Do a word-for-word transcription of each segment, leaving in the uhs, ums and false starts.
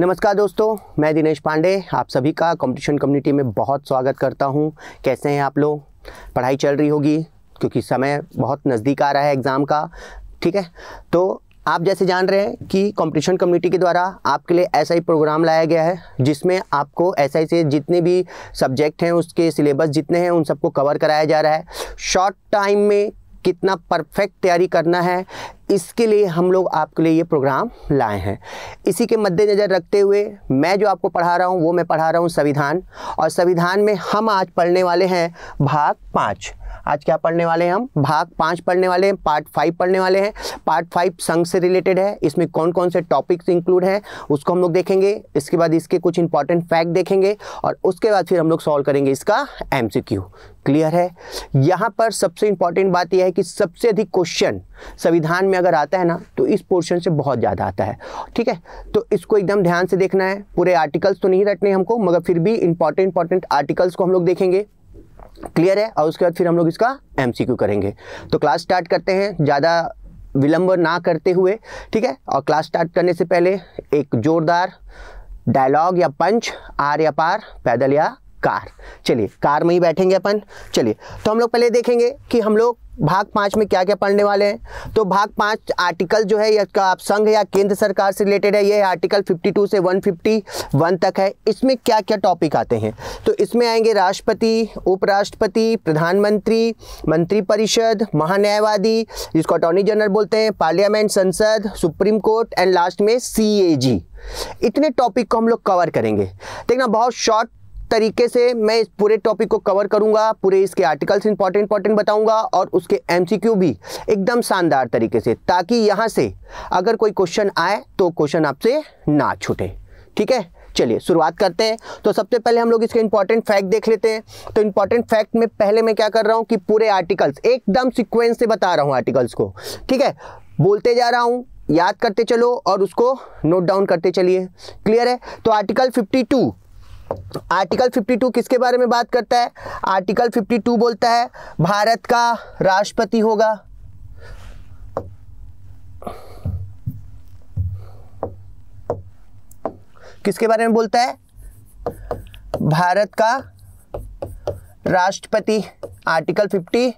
नमस्कार दोस्तों, मैं दिनेश पांडे आप सभी का कंपटीशन कम्युनिटी में बहुत स्वागत करता हूं। कैसे हैं आप लोग? पढ़ाई चल रही होगी क्योंकि समय बहुत नज़दीक आ रहा है एग्ज़ाम का, ठीक है। तो आप जैसे जान रहे हैं कि कंपटीशन कम्युनिटी के द्वारा आपके लिए ऐसा ही प्रोग्राम लाया गया है जिसमें आपको ऐसा ही से जितने भी सब्जेक्ट हैं उसके सिलेबस जितने हैं उन सबको कवर कराया जा रहा है। शॉर्ट टाइम में कितना परफेक्ट तैयारी करना है इसके लिए हम लोग आपके लिए ये प्रोग्राम लाए हैं। इसी के मद्देनज़र रखते हुए मैं जो आपको पढ़ा रहा हूँ वो मैं पढ़ा रहा हूँ संविधान, और संविधान में हम आज पढ़ने वाले हैं भाग पाँच। आज क्या पढ़ने वाले हैं? हम भाग पाँच पढ़ने वाले हैं, पार्ट फाइव पढ़ने वाले हैं। पार्ट फाइव संघ से रिलेटेड है, इसमें कौन कौन से टॉपिक्स इंक्लूड हैं उसको हम लोग देखेंगे। इसके बाद इसके कुछ इंपॉर्टेंट फैक्ट देखेंगे और उसके बाद फिर हम लोग सॉल्व करेंगे इसका एमसीक्यू। क्लियर है? यहाँ पर सबसे इंपॉर्टेंट बात यह है कि सबसे अधिक क्वेश्चन संविधान में अगर आता है ना तो इस पोर्शन से बहुत ज़्यादा आता है, ठीक है। तो इसको एकदम ध्यान से देखना है, पूरे आर्टिकल्स तो नहीं रटने हमको मगर फिर भी इंपॉर्टेंट इंपॉर्टेंट आर्टिकल्स को हम लोग देखेंगे। क्लियर है? और उसके बाद फिर हम लोग इसका एमसीक्यू करेंगे। तो क्लास स्टार्ट करते हैं ज़्यादा विलंब ना करते हुए, ठीक है। और क्लास स्टार्ट करने से पहले एक जोरदार डायलॉग या पंच, आर या पार, पैदल या कार। चलिए कार में ही बैठेंगे अपन। चलिए तो हम लोग पहले देखेंगे कि हम लोग भाग पाँच में क्या क्या पढ़ने वाले हैं। तो भाग पाँच आर्टिकल जो है इसका संघ या केंद्र सरकार से रिलेटेड है। ये आर्टिकल बावन से एक सौ इक्यावन तक है। इसमें क्या क्या टॉपिक आते हैं? तो इसमें आएंगे राष्ट्रपति, उपराष्ट्रपति, प्रधानमंत्री, मंत्रिपरिषद, महान्यायवादी जिसको अटॉर्नी जनरल बोलते हैं, पार्लियामेंट, संसद, सुप्रीम कोर्ट एंड लास्ट में सी ए जी। इतने टॉपिक को हम लोग कवर करेंगे। देखना बहुत शॉर्ट तरीके से मैं इस पूरे टॉपिक को कवर करूंगा, पूरे इसके आर्टिकल्स इंपॉर्टेंट इंपॉर्टेंट बताऊंगा और उसके एमसीक्यू भी एकदम शानदार तरीके से, ताकि यहाँ से अगर कोई क्वेश्चन आए तो क्वेश्चन आपसे ना छूटे, ठीक है। चलिए शुरुआत करते हैं। तो सबसे पहले हम लोग इसके इंपॉर्टेंट फैक्ट देख लेते हैं। तो इंपॉर्टेंट फैक्ट में पहले मैं क्या कर रहा हूँ कि पूरे आर्टिकल्स एकदम सिक्वेंस से बता रहा हूँ आर्टिकल्स को, ठीक है। बोलते जा रहा हूँ, याद करते चलो और उसको नोट डाउन करते चलिए। क्लियर है? तो आर्टिकल फिफ्टी टू आर्टिकल बावन किसके बारे में बात करता है? आर्टिकल बावन बोलता है भारत का राष्ट्रपति होगा, किसके बारे में बोलता है? भारत का राष्ट्रपति, आर्टिकल बावन।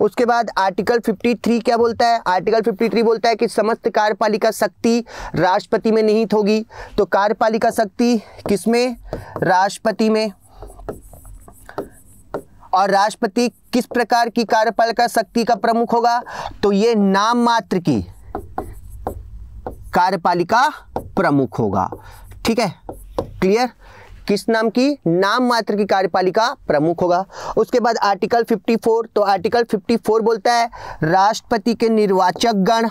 उसके बाद आर्टिकल तिरेपन क्या बोलता है? आर्टिकल तिरेपन बोलता है कि समस्त कार्यपालिका शक्ति राष्ट्रपति में निहित होगी। तो कार्यपालिका शक्ति किसमें? राष्ट्रपति में। और राष्ट्रपति किस प्रकार की कार्यपालिका शक्ति का प्रमुख होगा? तो ये नाम मात्र की कार्यपालिका प्रमुख होगा, ठीक है। क्लियर? किस नाम की? नाम मात्र की कार्यपालिका प्रमुख होगा। उसके बाद आर्टिकल चौवन। तो आर्टिकल चौवन बोलता है राष्ट्रपति के निर्वाचक गण,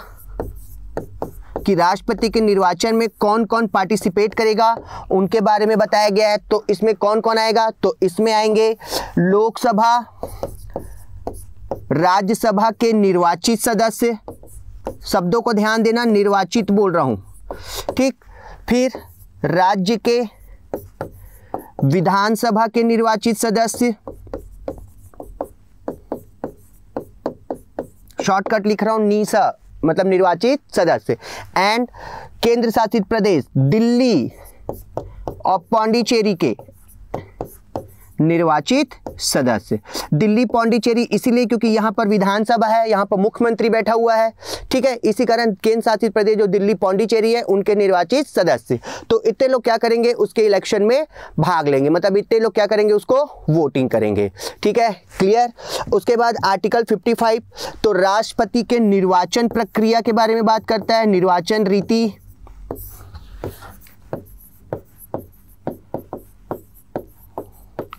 कि राष्ट्रपति के निर्वाचन में कौन कौन पार्टिसिपेट करेगा उनके बारे में बताया गया है। तो इसमें कौन कौन आएगा? तो इसमें आएंगे लोकसभा, राज्यसभा के निर्वाचित सदस्य, शब्दों को ध्यान देना निर्वाचित बोल रहा हूँ, ठीक। फिर राज्य के विधानसभा के निर्वाचित सदस्य, शॉर्टकट लिख रहा हूं नीसा, मतलब निर्वाचित सदस्य, एंड केंद्र शासित प्रदेश दिल्ली और पौंडीचेरी के निर्वाचित सदस्य। दिल्ली पौंडीचेरी इसीलिए क्योंकि यहाँ पर विधानसभा है, यहाँ पर मुख्यमंत्री बैठा हुआ है, ठीक है। इसी कारण केंद्र शासित प्रदेश जो दिल्ली पौंडीचेरी है उनके निर्वाचित सदस्य। तो इतने लोग क्या करेंगे? उसके इलेक्शन में भाग लेंगे, मतलब इतने लोग क्या करेंगे? उसको वोटिंग करेंगे, ठीक है। क्लियर? उसके बाद आर्टिकल फिफ्टी फाइव तो राष्ट्रपति के निर्वाचन प्रक्रिया के बारे में बात करता है, निर्वाचन रीति,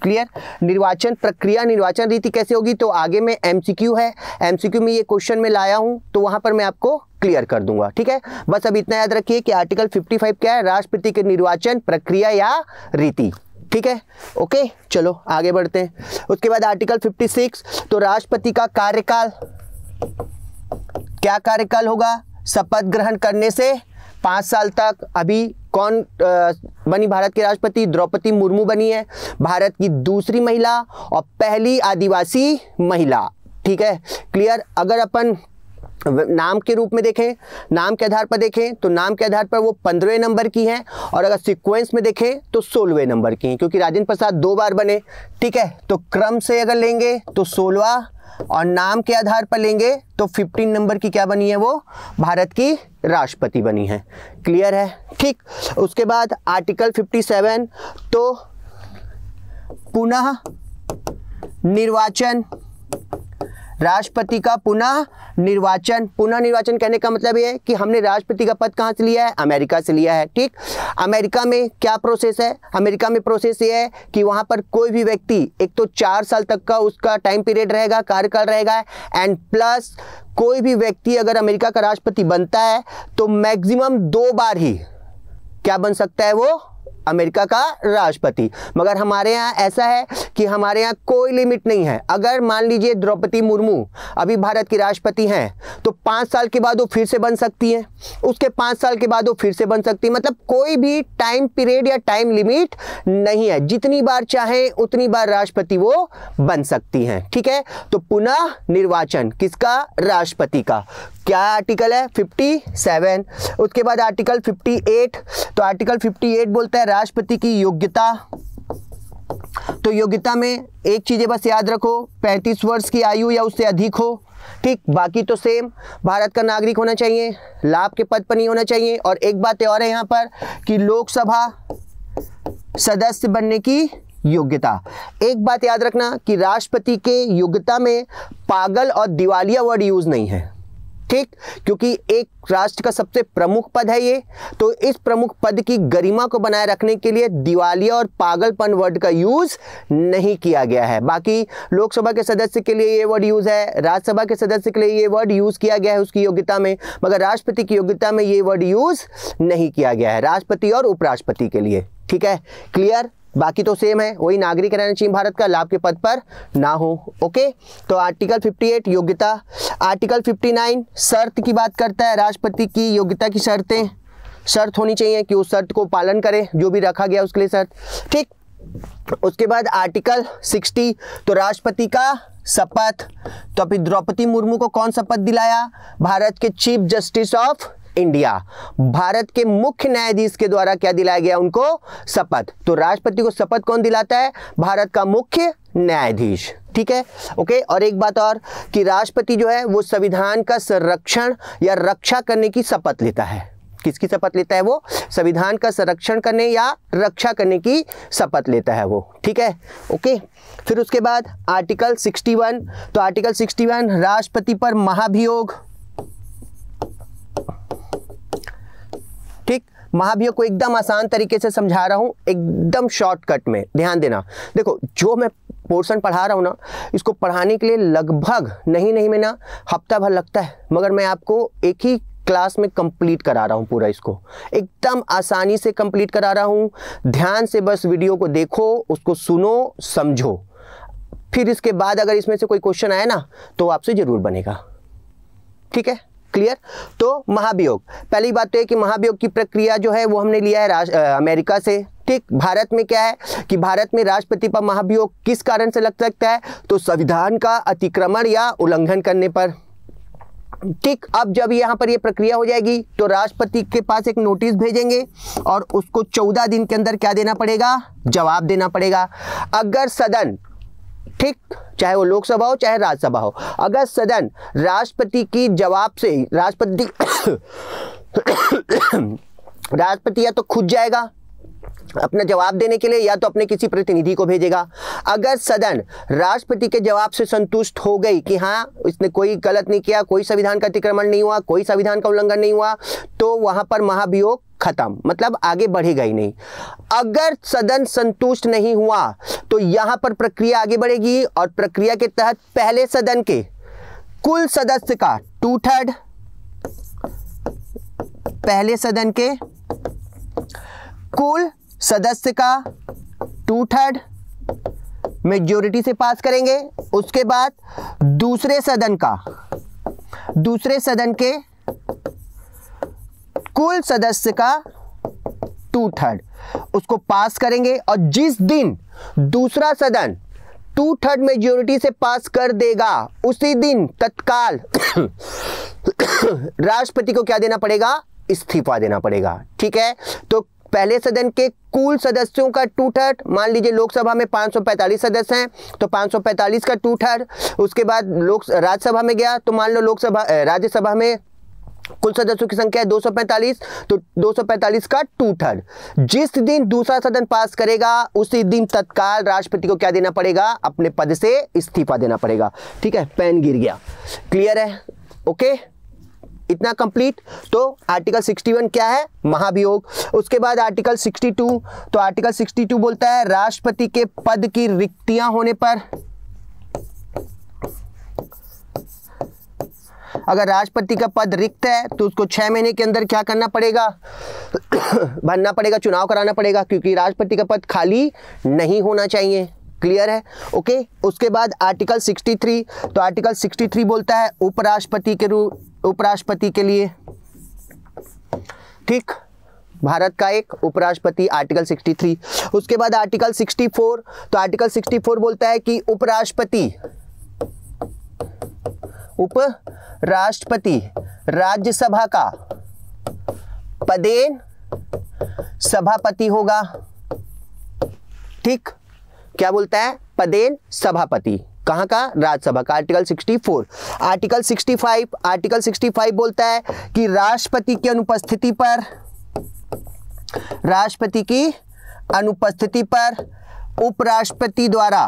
क्लियर। निर्वाचन प्रक्रिया, निर्वाचन रीति कैसे होगी? तो आगे में एमसीक्यू है, एमसीक्यू में ये क्वेश्चन में लाया हूं तो वहां पर मैं आपको क्लियर कर दूंगा, ठीक है। बस अब इतना याद रखिए कि आर्टिकल पचपन क्या है? राष्ट्रपति के निर्वाचन प्रक्रिया या रीति, ठीक है। ओके, चलो आगे बढ़ते हैं। उसके बाद आर्टिकल छप्पन तो राष्ट्रपति का कार्यकाल, क्या कार्यकाल होगा? शपथ ग्रहण करने से पाँच साल तक। अभी कौन आ, बनी भारत के राष्ट्रपति? द्रौपदी मुर्मू बनी है, भारत की दूसरी महिला और पहली आदिवासी महिला, ठीक है। क्लियर? अगर अपन नाम के रूप में देखें, नाम के आधार पर देखें तो नाम के आधार पर वो पंद्रहवें नंबर की हैं और अगर सीक्वेंस में देखें तो सोलहवें नंबर की हैं, क्योंकि राजेंद्र प्रसाद दो बार बने। ठीक है, तो क्रम से अगर लेंगे तो सोलहवां और नाम के आधार पर लेंगे तो फिफ्टीन नंबर की क्या बनी है, वो भारत की राष्ट्रपति बनी है। क्लियर है? ठीक। उसके बाद आर्टिकल सत्तावन तो पुनः निर्वाचन, राष्ट्रपति का पुनः निर्वाचन। पुनः निर्वाचन कहने का मतलब ये है कि हमने राष्ट्रपति का पद कहाँ से लिया है, अमेरिका से लिया है। ठीक, अमेरिका में क्या प्रोसेस है, अमेरिका में प्रोसेस ये है कि वहाँ पर कोई भी व्यक्ति, एक तो चार साल तक का उसका टाइम पीरियड रहेगा, कार्यकाल रहेगा, एंड प्लस कोई भी व्यक्ति अगर अमेरिका का राष्ट्रपति बनता है तो मैक्सिमम दो बार ही क्या बन सकता है वो अमेरिका का राष्ट्रपति। मगर हमारे यहाँ ऐसा है कि हमारे यहाँ कोई लिमिट नहीं है। अगर मान लीजिए द्रौपदी मुर्मू अभी भारत की राष्ट्रपति हैं तो पाँच साल के बाद वो फिर से बन सकती हैं, उसके पाँच साल के बाद वो फिर से बन सकती है। मतलब कोई भी टाइम पीरियड या टाइम लिमिट नहीं है, जितनी बार चाहे उतनी बार राष्ट्रपति वो बन सकती हैं। ठीक है, तो पुनः निर्वाचन किसका, राष्ट्रपति का। क्या आर्टिकल है, सत्तावन। उसके बाद आर्टिकल अट्ठावन तो आर्टिकल अट्ठावन बोलता है राष्ट्रपति की योग्यता। तो योग्यता में एक चीज़ें बस याद रखो, पैंतीस वर्ष की आयु या उससे अधिक हो। ठीक, बाकी तो सेम भारत का नागरिक होना चाहिए, लाभ के पद पर नहीं होना चाहिए। और एक बात और है यहाँ पर कि लोकसभा सदस्य बनने की योग्यता। एक बात याद रखना कि राष्ट्रपति के योग्यता में पागल और दिवालिया वर्ड यूज़ नहीं है। ठीक, क्योंकि एक राष्ट्र का सबसे प्रमुख पद है ये, तो इस प्रमुख पद की गरिमा को बनाए रखने के लिए दिवालिया और पागलपन वर्ड का यूज़ नहीं किया गया है। बाकी लोकसभा के सदस्य के लिए ये वर्ड यूज़ है, राज्यसभा के सदस्य के लिए ये वर्ड यूज़ किया गया है उसकी योग्यता में, मगर राष्ट्रपति की योग्यता में ये वर्ड यूज़ नहीं किया गया है, राष्ट्रपति और उपराष्ट्रपति के लिए। ठीक है, क्लियर? बाकी तो सेम है, वही नागरिक रहना चाहिए भारत का, लाभ के पद पर ना हो। ओके, तो आर्टिकल अट्ठावन योग्यता। आर्टिकल उनसठ शर्त की बात करता है, राष्ट्रपति की योग्यता की शर्तें, शर्त होनी चाहिए कि उस शर्त को पालन करें जो भी रखा गया उसके लिए शर्त। ठीक, उसके बाद आर्टिकल साठ तो राष्ट्रपति का शपथ। तो अभी द्रौपदी मुर्मू को कौन शपथ दिलाया, भारत के chief justice of India, Bharat के मुख्य न्यायाधीश के द्वारा क्या दिलाया गया उनको, शपथ। तो राष्ट्रपति को शपथ कौन दिलाता है, भारत का मुख्य न्यायाधीश। ठीक है, ओके। और एक बात और कि राष्ट्रपति जो है वो संविधान का संरक्षण या रक्षा करने की शपथ लेता है। किसकी शपथ लेता है वो, संविधान का संरक्षण करने या रक्षा करने की शपथ लेता है वो। ठीक है, ओके। फिर उसके बाद आर्टिकल इकसठ तो आर्टिकल इकसठ राष्ट्रपति पर महाभियोग। ठीक, महाभियोग को एकदम आसान तरीके से समझा रहा हूँ, एकदम शॉर्टकट में, ध्यान देना। देखो, जो मैं पोर्शन पढ़ा रहा हूँ ना, इसको पढ़ाने के लिए लगभग नहीं नहीं मैं ना हफ्ता भर लगता है, मगर मैं आपको एक ही क्लास में कंप्लीट करा रहा हूँ पूरा, इसको एकदम आसानी से कंप्लीट करा रहा हूँ। ध्यान से बस वीडियो को देखो, उसको सुनो, समझो, फिर इसके बाद अगर इसमें से कोई क्वेश्चन आए ना तो आपसे ज़रूर बनेगा। ठीक है, क्लियर? तो महाभियोग, पहली बात तो है कि महाभियोग की प्रक्रिया जो है वो हमने लिया है राज, आ, अमेरिका से। ठीक, भारत में क्या है कि भारत में राष्ट्रपति पर महाभियोग किस कारण से लग सकता है, तो संविधान का अतिक्रमण या उल्लंघन करने पर। ठीक, अब जब यहाँ पर ये प्रक्रिया हो जाएगी तो राष्ट्रपति के पास एक नोटिस भेजेंगे और उसको चौदह दिन के अंदर क्या देना पड़ेगा, जवाब देना पड़ेगा। अगर सदन, ठीक, चाहे वो लोकसभा हो चाहे राज्यसभा हो, अगर सदन राष्ट्रपति की जवाब से राष्ट्रपति राष्ट्रपति या तो खुद जाएगा अपना जवाब देने के लिए या तो अपने किसी प्रतिनिधि को भेजेगा। अगर सदन राष्ट्रपति के जवाब से संतुष्ट हो गई कि हाँ इसने कोई गलत नहीं किया, कोई संविधान का अतिक्रमण नहीं हुआ, कोई संविधान का उल्लंघन नहीं हुआ, तो वहाँ पर महाभियोग खत्म, मतलब आगे बढ़ेगा ही नहीं। अगर सदन संतुष्ट नहीं हुआ तो यहाँ पर प्रक्रिया आगे बढ़ेगी और प्रक्रिया के तहत पहले सदन के कुल सदस्य का टू थर्ड पहले सदन के कुल सदस्य का टू थर्ड मेजोरिटी से पास करेंगे। उसके बाद दूसरे सदन का दूसरे सदन के कुल सदस्य का टू थर्ड उसको पास करेंगे, और जिस दिन दूसरा सदन टू थर्ड मेजोरिटी से पास कर देगा उसी दिन तत्काल राष्ट्रपति को क्या देना पड़ेगा, इस्तीफा देना पड़ेगा। ठीक है, तो पहले सदन के कुल सदस्यों का टू थर्ड, मान लीजिए लोकसभा में पाँच सौ पैंतालीस सदस्य हैं तो पाँच सौ पैंतालीस का टू थर्ड, उसके बाद लोक राज्यसभा में गया तो मान लो लोकसभा राज्यसभा में कुल सदस्यों की संख्या है दो सौ पैंतालीस तो दो सौ पैंतालीस का टू थर्ड। जिस दिन दूसरा सदन पास करेगा उसी दिन तत्काल राष्ट्रपति को क्या देना पड़ेगा, अपने पद से इस्तीफा देना पड़ेगा। ठीक है, पेन गिर गया, क्लियर है, ओके, इतना कंप्लीट। तो आर्टिकल इकसठ क्या है, महाभियोग। उसके बाद आर्टिकल बासठ, तो आर्टिकल बासठ बोलता है राष्ट्रपति के पद की रिक्तियां होने पर, अगर राष्ट्रपति का पद रिक्त है तो उसको छह महीने के अंदर क्या करना पड़ेगा, भरना पड़ेगा, चुनाव कराना पड़ेगा, क्योंकि राष्ट्रपति का पद खाली नहीं होना चाहिए। क्लियर है, ओके। उसके बाद आर्टिकल तिरसठ, तो आर्टिकल तिरसठ बोलता है उपराष्ट्रपति के रूप उपराष्ट्रपति के लिए, ठीक, भारत का एक उपराष्ट्रपति, आर्टिकल तिरसठ। उसके बाद आर्टिकल चौंसठ, तो आर्टिकल चौंसठ बोलता है कि उपराष्ट्रपति उपराष्ट्रपति राज्यसभा का पदेन सभापति होगा। ठीक, क्या बोलता है, पदेन सभापति, कहाँ का, राज्यसभा का, आर्टिकल चौंसठ। आर्टिकल पैंसठ, आर्टिकल पैंसठ बोलता है कि राष्ट्रपति की अनुपस्थिति पर राष्ट्रपति की अनुपस्थिति पर उपराष्ट्रपति द्वारा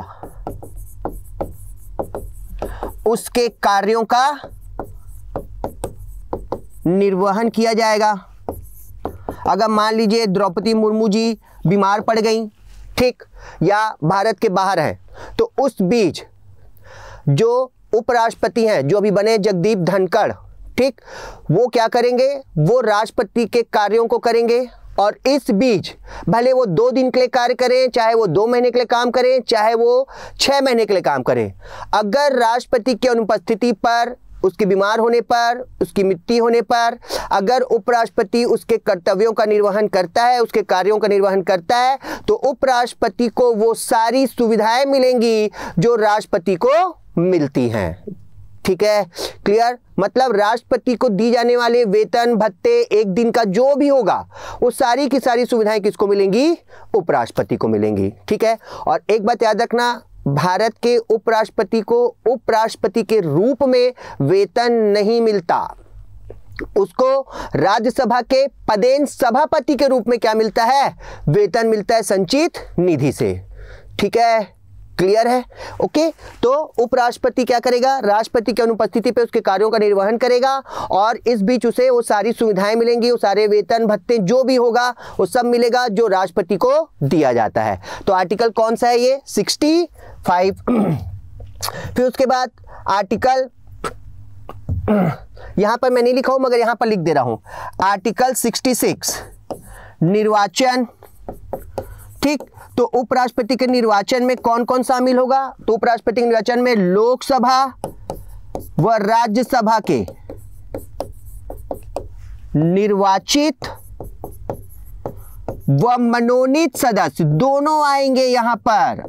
उसके कार्यों का निर्वहन किया जाएगा। अगर मान लीजिए द्रौपदी मुर्मू जी बीमार पड़ गई, ठीक, या भारत के बाहर है, तो उस बीच जो उपराष्ट्रपति हैं जो अभी बने जगदीप धनखड़, ठीक, वो क्या करेंगे, वो राष्ट्रपति के कार्यों को करेंगे। और इस बीच भले वो दो दिन के लिए कार्य करें, चाहे वो दो महीने के लिए काम करें, चाहे वो छः महीने के लिए काम करें, अगर राष्ट्रपति की अनुपस्थिति पर, उसके बीमार होने पर, उसकी मृत्यु होने पर अगर उपराष्ट्रपति उसके कर्तव्यों का निर्वहन करता है, उसके कार्यों का निर्वहन करता है, तो उपराष्ट्रपति को वो सारी सुविधाएं मिलेंगी जो राष्ट्रपति को मिलती हैं। ठीक है, क्लियर, मतलब राष्ट्रपति को दी जाने वाले वेतन, भत्ते, एक दिन का जो भी होगा, वो सारी की सारी सुविधाएं किसको मिलेंगी, उपराष्ट्रपति को मिलेंगी। ठीक है, और एक बात याद रखना, भारत के उपराष्ट्रपति को उपराष्ट्रपति के रूप में वेतन नहीं मिलता, उसको राज्यसभा के पदेन सभापति के रूप में क्या मिलता है, वेतन मिलता है संचित निधि से। ठीक है, क्लियर है, ओके। तो उपराष्ट्रपति क्या करेगा, राष्ट्रपति की अनुपस्थिति पे उसके कार्यों का निर्वहन करेगा और इस बीच उसे वो सारी सुविधाएं मिलेंगी, वो सारे वेतन, भत्ते, जो भी होगा वो सब मिलेगा जो राष्ट्रपति को दिया जाता है। तो आर्टिकल कौन सा है ये, पैंसठ। फिर उसके बाद आर्टिकल, यहाँ पर मैं नहीं लिखा हूँ मगर यहाँ पर लिख दे रहा हूँ, आर्टिकल छियासठ, निर्वाचन। ठीक, तो उपराष्ट्रपति के निर्वाचन में कौन कौन शामिल होगा, तो उपराष्ट्रपति के निर्वाचन में लोकसभा व राज्यसभा के निर्वाचित व मनोनीत सदस्य दोनों आएंगे। यहां पर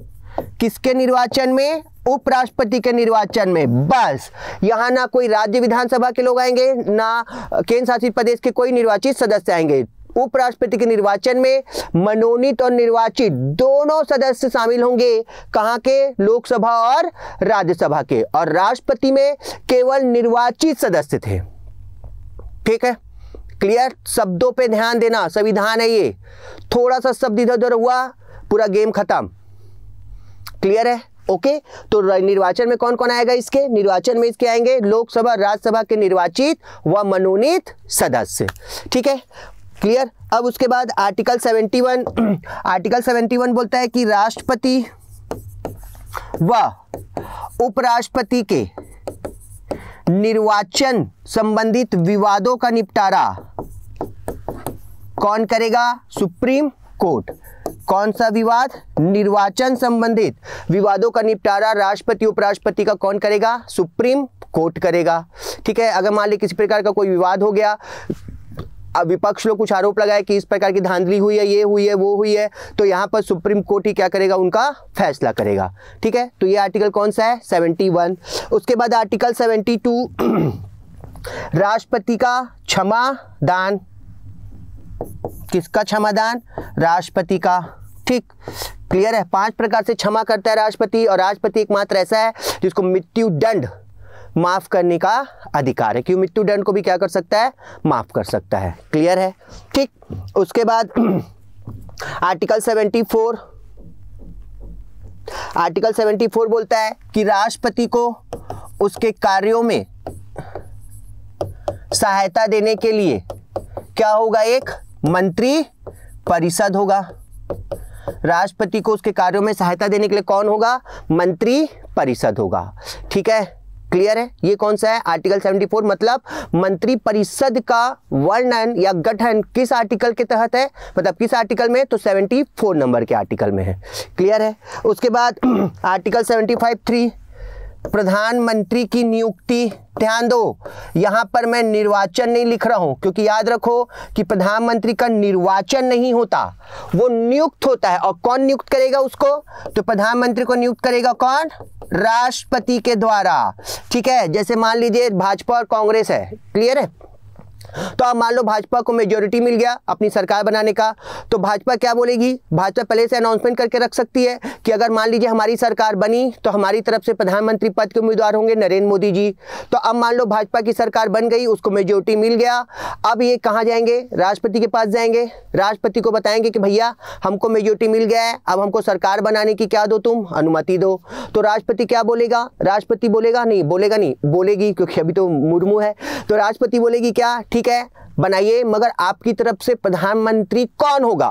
किसके निर्वाचन में, उपराष्ट्रपति के निर्वाचन में, बस। यहाँ ना कोई राज्य विधानसभा के लोग आएंगे, ना केंद्र शासित प्रदेश के कोई निर्वाचित सदस्य आएंगे। उपराष्ट्रपति के निर्वाचन में मनोनीत और निर्वाचित दोनों सदस्य शामिल होंगे, कहाँ के, लोकसभा और राज्यसभा के। और राष्ट्रपति में केवल निर्वाचित सदस्य थे। ठीक है, क्लियर, शब्दों पे ध्यान देना, संविधान है ये, थोड़ा सा शब्द इधर उधर हुआ, पूरा गेम खत्म। क्लियर है, ओके। तो निर्वाचन में कौन कौन आएगा, इसके निर्वाचन में इसके आएंगे लोकसभा, राज्यसभा के निर्वाचित व मनोनीत सदस्य। ठीक है, क्लियर। अब उसके बाद आर्टिकल इकहत्तर, आर्टिकल इकहत्तर बोलता है कि राष्ट्रपति व उपराष्ट्रपति के निर्वाचन संबंधित विवादों का निपटारा कौन करेगा, सुप्रीम कोर्ट। कौन सा विवाद, निर्वाचन संबंधित विवादों का निपटारा राष्ट्रपति, उपराष्ट्रपति का कौन करेगा, सुप्रीम कोर्ट करेगा। ठीक है, अगर मान लीजिए किसी प्रकार का कोई विवाद हो गया, अब विपक्ष लोग कुछ आरोप लगाए कि इस प्रकार की धांधली हुई है, ये हुई है, वो हुई है, तो यहाँ पर सुप्रीम कोर्ट ही क्या करेगा, उनका फैसला करेगा। ठीक है, तो ये आर्टिकल कौन सा है, इकहत्तर। उसके बाद आर्टिकल बहत्तर, राष्ट्रपति का क्षमा दान, किसका क्षमा दान? राष्ट्रपति का। ठीक, क्लियर है। पांच प्रकार से क्षमा करता है राष्ट्रपति, और राष्ट्रपति एकमात्र ऐसा है जिसको मृत्यु दंड माफ करने का अधिकार है, क्योंकि मृत्यु दंड को भी क्या कर सकता है? माफ कर सकता है। क्लियर है। ठीक, उसके बाद आर्टिकल चौहत्तर, आर्टिकल चौहत्तर बोलता है कि राष्ट्रपति को उसके कार्यों में सहायता देने के लिए क्या होगा? एक मंत्री परिषद होगा। राष्ट्रपति को उसके कार्यों में सहायता देने के लिए कौन होगा? मंत्री परिषद होगा। ठीक है, क्लियर है। ये कौन सा है? आर्टिकल चौहत्तर। मतलब मंत्री परिषद का वर्णन या गठन किस आर्टिकल के तहत है, मतलब किस आर्टिकल में? तो चौहत्तर नंबर के आर्टिकल में है। क्लियर है। उसके बाद आर्टिकल पचहत्तर तीन, प्रधानमंत्री की नियुक्ति। ध्यान दो, यहाँ पर मैं निर्वाचन नहीं लिख रहा हूँ, क्योंकि याद रखो कि प्रधानमंत्री का निर्वाचन नहीं होता, वो नियुक्त होता है। और कौन नियुक्त करेगा उसको? तो प्रधानमंत्री को नियुक्त करेगा कौन? राष्ट्रपति के द्वारा। ठीक है, जैसे मान लीजिए भाजपा और कांग्रेस है। क्लियर है। तो अब मान लो भाजपा को मेजोरिटी मिल गया अपनी सरकार बनाने का, तो भाजपा क्या बोलेगी? भाजपा पहले से अनाउंसमेंट करके रख सकती है कि अगर मान लीजिए हमारी सरकार बनी तो हमारी तरफ से प्रधानमंत्री पद के उम्मीदवार होंगे नरेंद्र मोदी जी। तो अब मान लो भाजपा की सरकार बन गई, उसको मेजोरिटी मिल गया। अब ये कहाँ जाएंगे? राष्ट्रपति के पास जाएंगे। राष्ट्रपति को बताएंगे कि भैया हमको मेजोरिटी मिल गया है, अब हमको सरकार बनाने की क्या दो, तुम अनुमति दो। तो राष्ट्रपति क्या बोलेगा? राष्ट्रपति बोलेगा नहीं, बोलेगा नहीं बोलेगी, क्योंकि अभी तो मुर्मू है। तो राष्ट्रपति बोलेगी क्या? ठीक है, बनाइए, मगर आपकी तरफ से प्रधानमंत्री कौन होगा?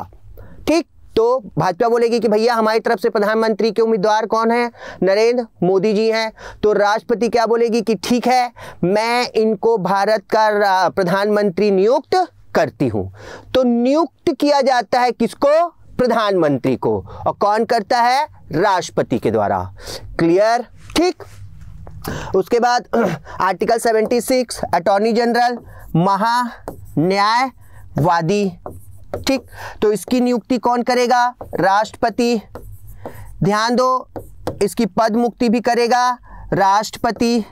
ठीक, तो भाजपा बोलेगी कि भैया हमारी तरफ से प्रधानमंत्री के उम्मीदवार कौन है? नरेंद्र मोदी जी हैं। तो राष्ट्रपति क्या बोलेगी कि ठीक है, मैं इनको भारत का प्रधानमंत्री नियुक्त करती हूं। तो नियुक्त किया जाता है किसको? प्रधानमंत्री को। और कौन करता है? राष्ट्रपति के द्वारा। क्लियर। ठीक, उसके बाद आर्टिकल छिहत्तर, अटॉर्नी जनरल महा न्यायवादी। ठीक, तो इसकी नियुक्ति कौन करेगा? राष्ट्रपति। ध्यान दो, इसकी पद मुक्ति भी करेगा राष्ट्रपति,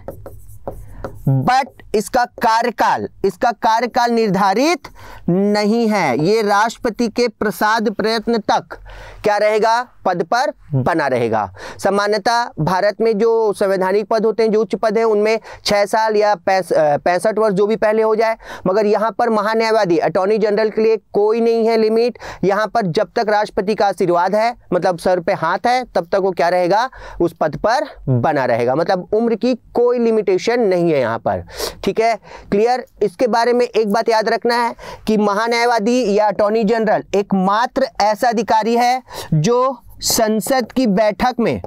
बट इसका कार्यकाल, इसका कार्यकाल निर्धारित नहीं है। ये राष्ट्रपति के प्रसाद प्रयत्न तक क्या रहेगा? पद पर बना रहेगा। सामान्यतः भारत में जो संवैधानिक पद होते हैं, जो उच्च पद हैं, उनमें छः साल या पैंसठ वर्ष जो भी पहले हो जाए, मगर यहाँ पर महान्यायवादी अटॉर्नी जनरल के लिए कोई नहीं है लिमिट। यहाँ पर जब तक राष्ट्रपति का आशीर्वाद है, मतलब सर पे हाथ है, तब तक वो क्या रहेगा? उस पद पर बना रहेगा। मतलब उम्र की कोई लिमिटेशन नहीं है यहाँ पर। ठीक है, क्लियर। इसके बारे में एक बात याद रखना है कि महान्यायवादी या अटॉर्नी जनरल एकमात्र ऐसा अधिकारी है जो संसद की बैठक में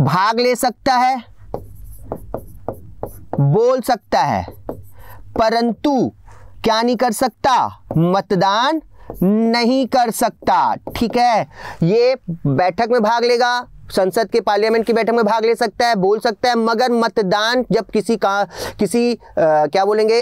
भाग ले सकता है, बोल सकता है, परंतु क्या नहीं कर सकता? मतदान नहीं कर सकता। ठीक है, ये बैठक में भाग लेगा, संसद के पार्लियामेंट की बैठक में भाग ले सकता है, बोल सकता है, मगर मतदान जब किसी का किसी आ, क्या बोलेंगे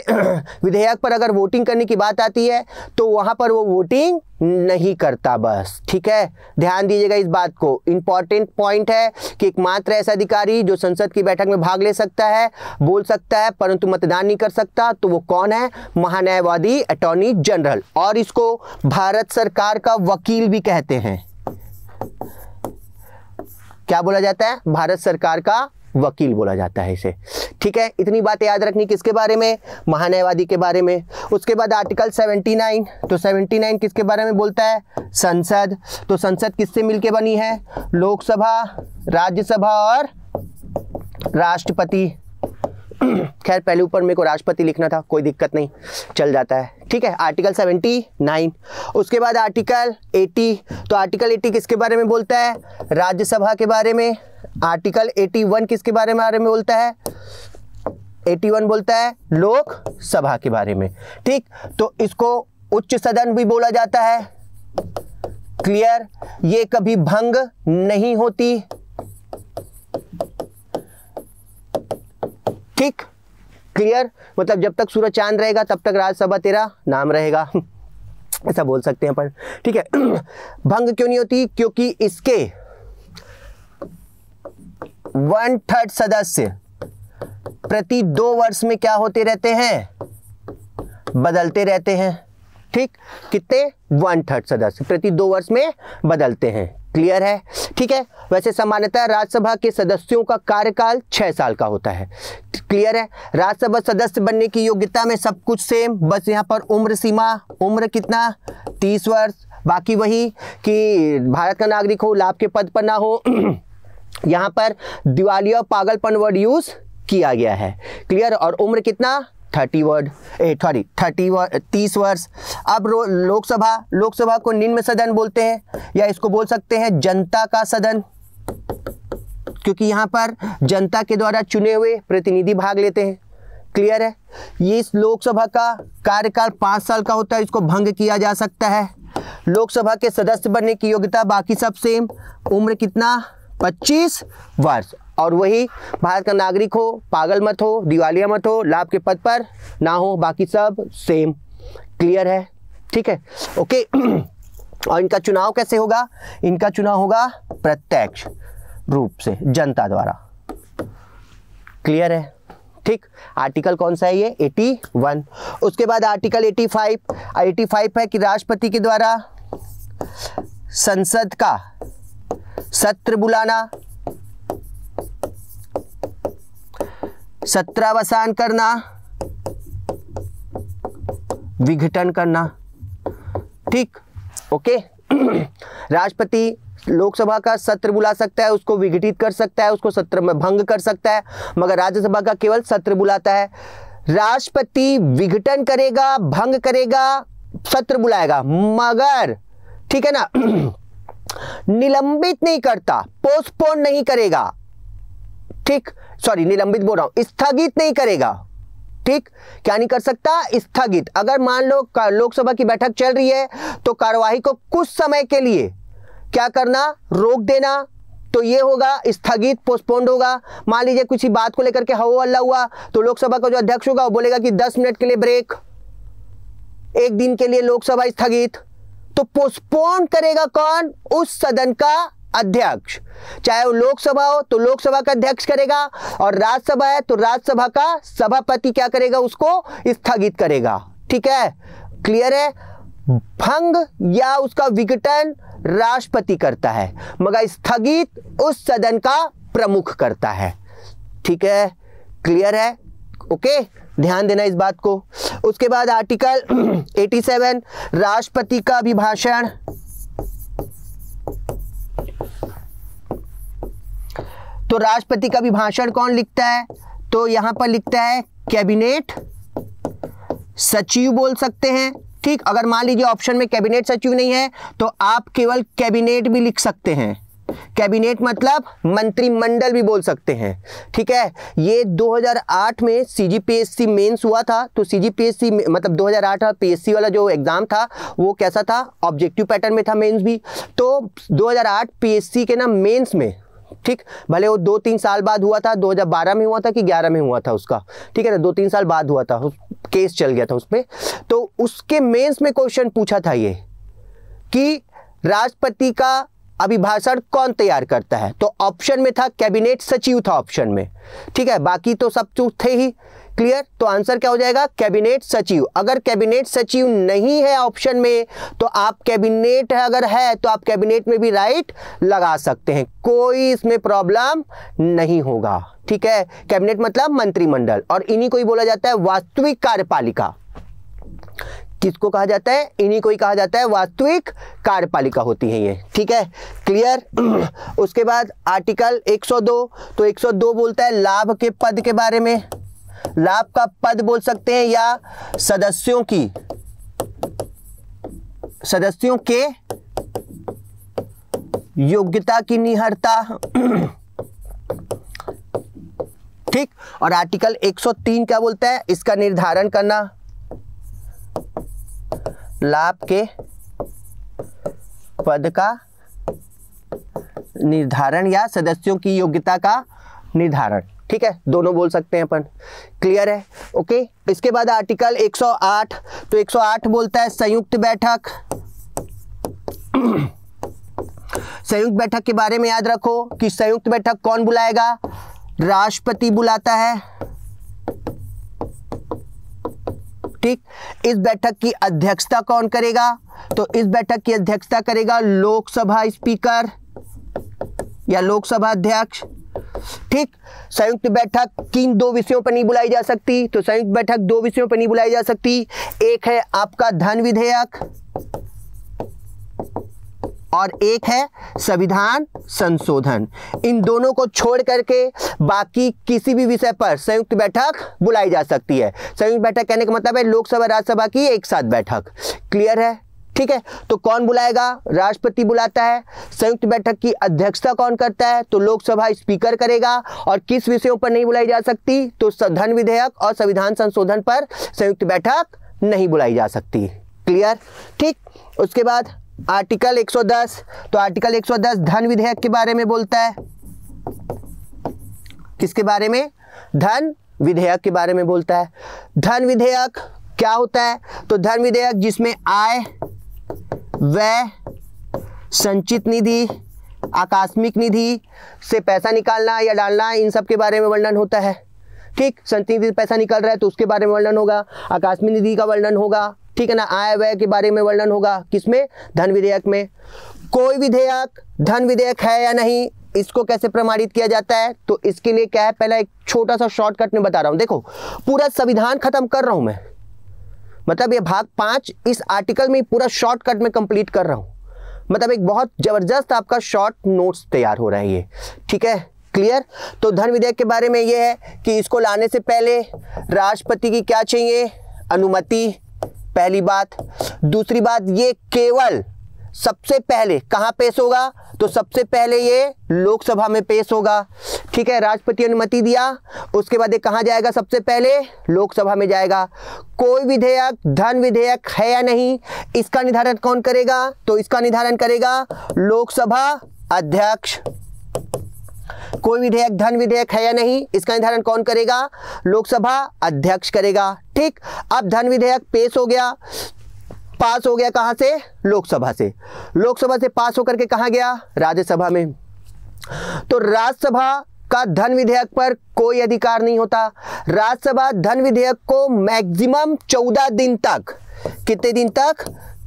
विधेयक पर अगर वोटिंग करने की बात आती है तो वहाँ पर वो वोटिंग नहीं करता। बस, ठीक है, ध्यान दीजिएगा इस बात को। इम्पॉर्टेंट पॉइंट है कि एकमात्र ऐसा अधिकारी जो संसद की बैठक में भाग ले सकता है, बोल सकता है, परंतु मतदान नहीं कर सकता, तो वो कौन है? महान्यायवादी अटॉर्नी जनरल। और इसको भारत सरकार का वकील भी कहते हैं। क्या बोला जाता है? भारत सरकार का वकील बोला जाता है इसे। ठीक है, इतनी बातें याद रखनी किसके बारे में? महान्यायवादी के बारे में। उसके बाद आर्टिकल उन्यासी, तो उन्यासी किसके बारे में बोलता है? संसद। तो संसद किससे मिलके बनी है? लोकसभा, राज्यसभा और राष्ट्रपति। खैर, पहले ऊपर मेरे को राष्ट्रपति लिखना था, कोई दिक्कत नहीं, चल जाता है। ठीक है, आर्टिकल उन्यासी। उसके बाद आर्टिकल अस्सी, तो आर्टिकल अस्सी किसके बारे में बोलता है? राज्यसभा के बारे में। आर्टिकल इक्यासी किसके बारे में बारे में बोलता है? इक्यासी बोलता है लोकसभा के बारे में। ठीक, तो इसको उच्च सदन भी बोला जाता है। क्लियर, ये कभी भंग नहीं होती। ठीक, क्लियर। मतलब जब तक सूरज चांद रहेगा तब तक राज्यसभा तेरा नाम रहेगा, ऐसा बोल सकते हैं अपन। ठीक है, भंग क्यों नहीं होती? क्योंकि इसके वन थर्ड सदस्य प्रति दो वर्ष में क्या होते रहते हैं, बदलते रहते हैं। ठीक, कितने वन थर्ड सदस्य प्रति दो वर्ष में बदलते हैं। क्लियर है? ठीक है। वैसे सामान्यतः राज्यसभा के सदस्यों का कार्यकाल छह साल का होता है। क्लियर है? राज्यसभा सदस्य बनने की योग्यता में सब कुछ सेम, बस यहाँ पर उम्र सीमा, उम्र कितना तीस वर्ष, बाकी वही कि भारत का नागरिक हो, लाभ के पद पर ना हो। यहाँ पर दिवालिया पागलपन वर्ड यूज किया गया है। क्लियर? और उम्र कितना thirty word sorry thirty word तीस वर्ष। अब लोकसभा, लोकसभा को निम्न सदन बोलते हैं या इसको बोल सकते हैं जनता का सदन, क्योंकि यहाँ पर जनता के द्वारा चुने हुए प्रतिनिधि भाग लेते हैं। क्लियर है? ये इस लोकसभा का कार्यकाल पाँच साल का होता है, इसको भंग किया जा सकता है। लोकसभा के सदस्य बनने की योग्यता बाकी सब सेम, उम्र कितना पच्चीस वर्ष, और वही भारत का नागरिक हो, पागल मत हो, दिवालिया मत हो, लाभ के पद पर ना हो, बाकी सब सेम। क्लियर है? ठीक है, ओके। और इनका चुनाव कैसे होगा? इनका चुनाव होगा प्रत्यक्ष रूप से जनता द्वारा। क्लियर है? ठीक। आर्टिकल कौन सा है ये? इक्यासी। उसके बाद आर्टिकल पचासी, पचासी है कि राष्ट्रपति के द्वारा संसद का सत्र बुलाना, सत्रावसान करना, विघटन करना। ठीक, ओके। राष्ट्रपति लोकसभा का सत्र बुला सकता है, उसको विघटित कर सकता है, उसको सत्र में भंग कर सकता है, मगर राज्यसभा का केवल सत्र बुलाता है। राष्ट्रपति विघटन करेगा, भंग करेगा, सत्र बुलाएगा, मगर ठीक है ना, निलंबित नहीं करता, पोस्टपोन नहीं करेगा। ठीक, सॉरी निलंबित बोल रहा हूं, स्थगित नहीं करेगा। ठीक, क्या नहीं कर सकता? स्थगित। अगर मान लो लोकसभा की बैठक चल रही है तो कार्यवाही को कुछ समय के लिए क्या करना, रोक देना, तो ये होगा स्थगित, पोस्टपोन्ड होगा। मान लीजिए किसी बात को लेकर के हवा हल्ला हुआ तो लोकसभा का जो अध्यक्ष होगा वो बोलेगा कि दस मिनट के लिए ब्रेक, एक दिन के लिए लोकसभा स्थगित। तो पोस्टपोन करेगा कौन? उस सदन का अध्यक्ष। चाहे वो लोकसभा हो तो लोकसभा का अध्यक्ष करेगा, और राज्यसभा है तो राज्यसभा का सभापति क्या करेगा, उसको स्थगित करेगा। ठीक है, क्लियर है? भंग या उसका विघटन राष्ट्रपति करता है, मगर स्थगित उस सदन का प्रमुख करता है। ठीक है, क्लियर है? ओके, ध्यान देना इस बात को। उसके बाद आर्टिकल सत्तासी, राष्ट्रपति का अभिभाषण, तो राष्ट्रपति का अभिभाषण कौन लिखता है? तो यहां पर लिखता है कैबिनेट सचिव बोल सकते हैं। ठीक, अगर मान लीजिए ऑप्शन में कैबिनेट सचिव नहीं है तो आप केवल कैबिनेट भी लिख सकते हैं। कैबिनेट मतलब मंत्रिमंडल भी बोल सकते हैं। ठीक है, ये दो हज़ार आठ में सीजीपीएससी मेंस हुआ था, तो सीजीपीएससी मतलब दो हज़ार आठ का पीएससी वाला जो एग्जाम था वो कैसा था, ऑब्जेक्टिव पैटर्न में था, मेंस भी। तो दो हज़ार आठ पीएससी के ना मेंस में, ठीक, भले वो दो तीन साल बाद हुआ था, दो हज़ार बारह में हुआ था कि ग्यारह में हुआ था उसका, ठीक है ना, दो तीन साल बाद हुआ था, केस चल गया था उस पर। तो उसके मेंस में क्वेश्चन पूछा था ये कि राष्ट्रपति का अभिभाषण कौन तैयार करता है, तो ऑप्शन में था कैबिनेट सचिव था ऑप्शन में। ठीक है, बाकी तो सब चूक थे ही। क्लियर? तो आंसर क्या हो जाएगा? कैबिनेट सचिव। अगर कैबिनेट सचिव नहीं है ऑप्शन में तो आप कैबिनेट अगर है तो आप कैबिनेट में भी राइट लगा सकते हैं, कोई इसमें प्रॉब्लम नहीं होगा। ठीक है, कैबिनेट मतलब मंत्रिमंडल, और इन्हीं को ही बोला जाता है वास्तविक कार्यपालिका। किसको कहा जाता है? इन्हीं को ही कहा जाता है वास्तविक कार्यपालिका होती है ये। ठीक है, क्लियर? उसके बाद आर्टिकल एक सौ दो, तो एक सौ दो बोलता है लाभ के पद के बारे में, लाभ का पद बोल सकते हैं या सदस्यों की, सदस्यों के योग्यता की निहरता। ठीक, और आर्टिकल एक सौ तीन क्या बोलता है? इसका निर्धारण करना, लाभ के पद का निर्धारण या सदस्यों की योग्यता का निर्धारण। ठीक है, दोनों बोल सकते हैं अपन। क्लियर है? ओके, इसके बाद आर्टिकल एक सौ आठ, तो एक सौ आठ बोलता है संयुक्त बैठक। संयुक्त बैठक के बारे में याद रखो कि संयुक्त बैठक कौन बुलाएगा? राष्ट्रपति बुलाता है। ठीक। इस बैठक की अध्यक्षता कौन करेगा, तो इस बैठक की अध्यक्षता करेगा लोकसभा स्पीकर या लोकसभा अध्यक्ष, ठीक। संयुक्त बैठक किन दो विषयों पर नहीं बुलाई जा सकती, तो संयुक्त बैठक दो विषयों पर नहीं बुलाई जा सकती, एक है आपका धन विधेयक और एक है संविधान संशोधन। इन दोनों को छोड़ करके बाकी किसी भी विषय पर संयुक्त बैठक बुलाई जा सकती है। संयुक्त बैठक कहने का मतलब है लोकसभा राज्यसभा की एक साथ बैठक, क्लियर है, ठीक है। तो कौन बुलाएगा, राष्ट्रपति बुलाता है। संयुक्त बैठक की अध्यक्षता कौन करता है, तो लोकसभा स्पीकर करेगा। और किस विषयों पर नहीं बुलाई जा सकती, तो धन विधेयक और संविधान संशोधन पर संयुक्त बैठक नहीं बुलाई जा सकती, क्लियर, ठीक। उसके बाद आर्टिकल एक सौ दस, तो आर्टिकल एक सौ दस धन विधेयक के बारे में बोलता है, किसके बारे में, धन विधेयक के बारे में बोलता है। धन विधेयक क्या होता है, तो धन विधेयक जिसमें आय, व्यय, संचित निधि, आकस्मिक निधि से पैसा निकालना या डालना, इन सब के बारे में वर्णन होता है, ठीक। संचित निधि पैसा निकल रहा है तो उसके बारे में वर्णन होगा, आकस्मिक निधि का वर्णन होगा, ठीक है ना, आय व्यय के बारे में वर्णन होगा, किसमें, धन विधेयक में। कोई विधेयक धन विधेयक है या नहीं, इसको कैसे प्रमाणित किया जाता है, तो इसके लिए क्या है, पहला एक छोटा सा शॉर्टकट में बता रहा हूं। देखो पूरा संविधान खत्म कर रहा हूं मैं, मतलब ये भाग पांच इस आर्टिकल में पूरा शॉर्टकट में कंप्लीट कर रहा हूं, मतलब एक बहुत जबरदस्त आपका शॉर्ट नोट्स तैयार हो रहा है ये, ठीक है, क्लियर। तो धन विधेयक के बारे में यह है कि इसको लाने से पहले राष्ट्रपति की क्या चाहिए, अनुमति, पहली बात। दूसरी बात, ये केवल सबसे पहले कहाँ पेश होगा, तो सबसे पहले ये लोकसभा में पेश होगा, ठीक है। राष्ट्रपति अनुमति दिया, उसके बाद ये कहाँ जाएगा, सबसे पहले लोकसभा में जाएगा। कोई विधेयक धन विधेयक है या नहीं, इसका निर्धारण कौन करेगा, तो इसका निर्धारण करेगा लोकसभा अध्यक्ष। कोई विधेयक धन विधेयक है या नहीं, इसका निर्धारण कौन करेगा, लोकसभा अध्यक्ष करेगा, ठीक। अब धन विधेयक पेश हो गया, पास हो गया, कहां से, लोकसभा से। लोकसभा से पास होकर के कहां गया, राज्यसभा में। तो राज्यसभा का धन विधेयक पर कोई अधिकार नहीं होता। राज्यसभा धन विधेयक को मैक्सिमम चौदह दिन तक, कितने दिन तक,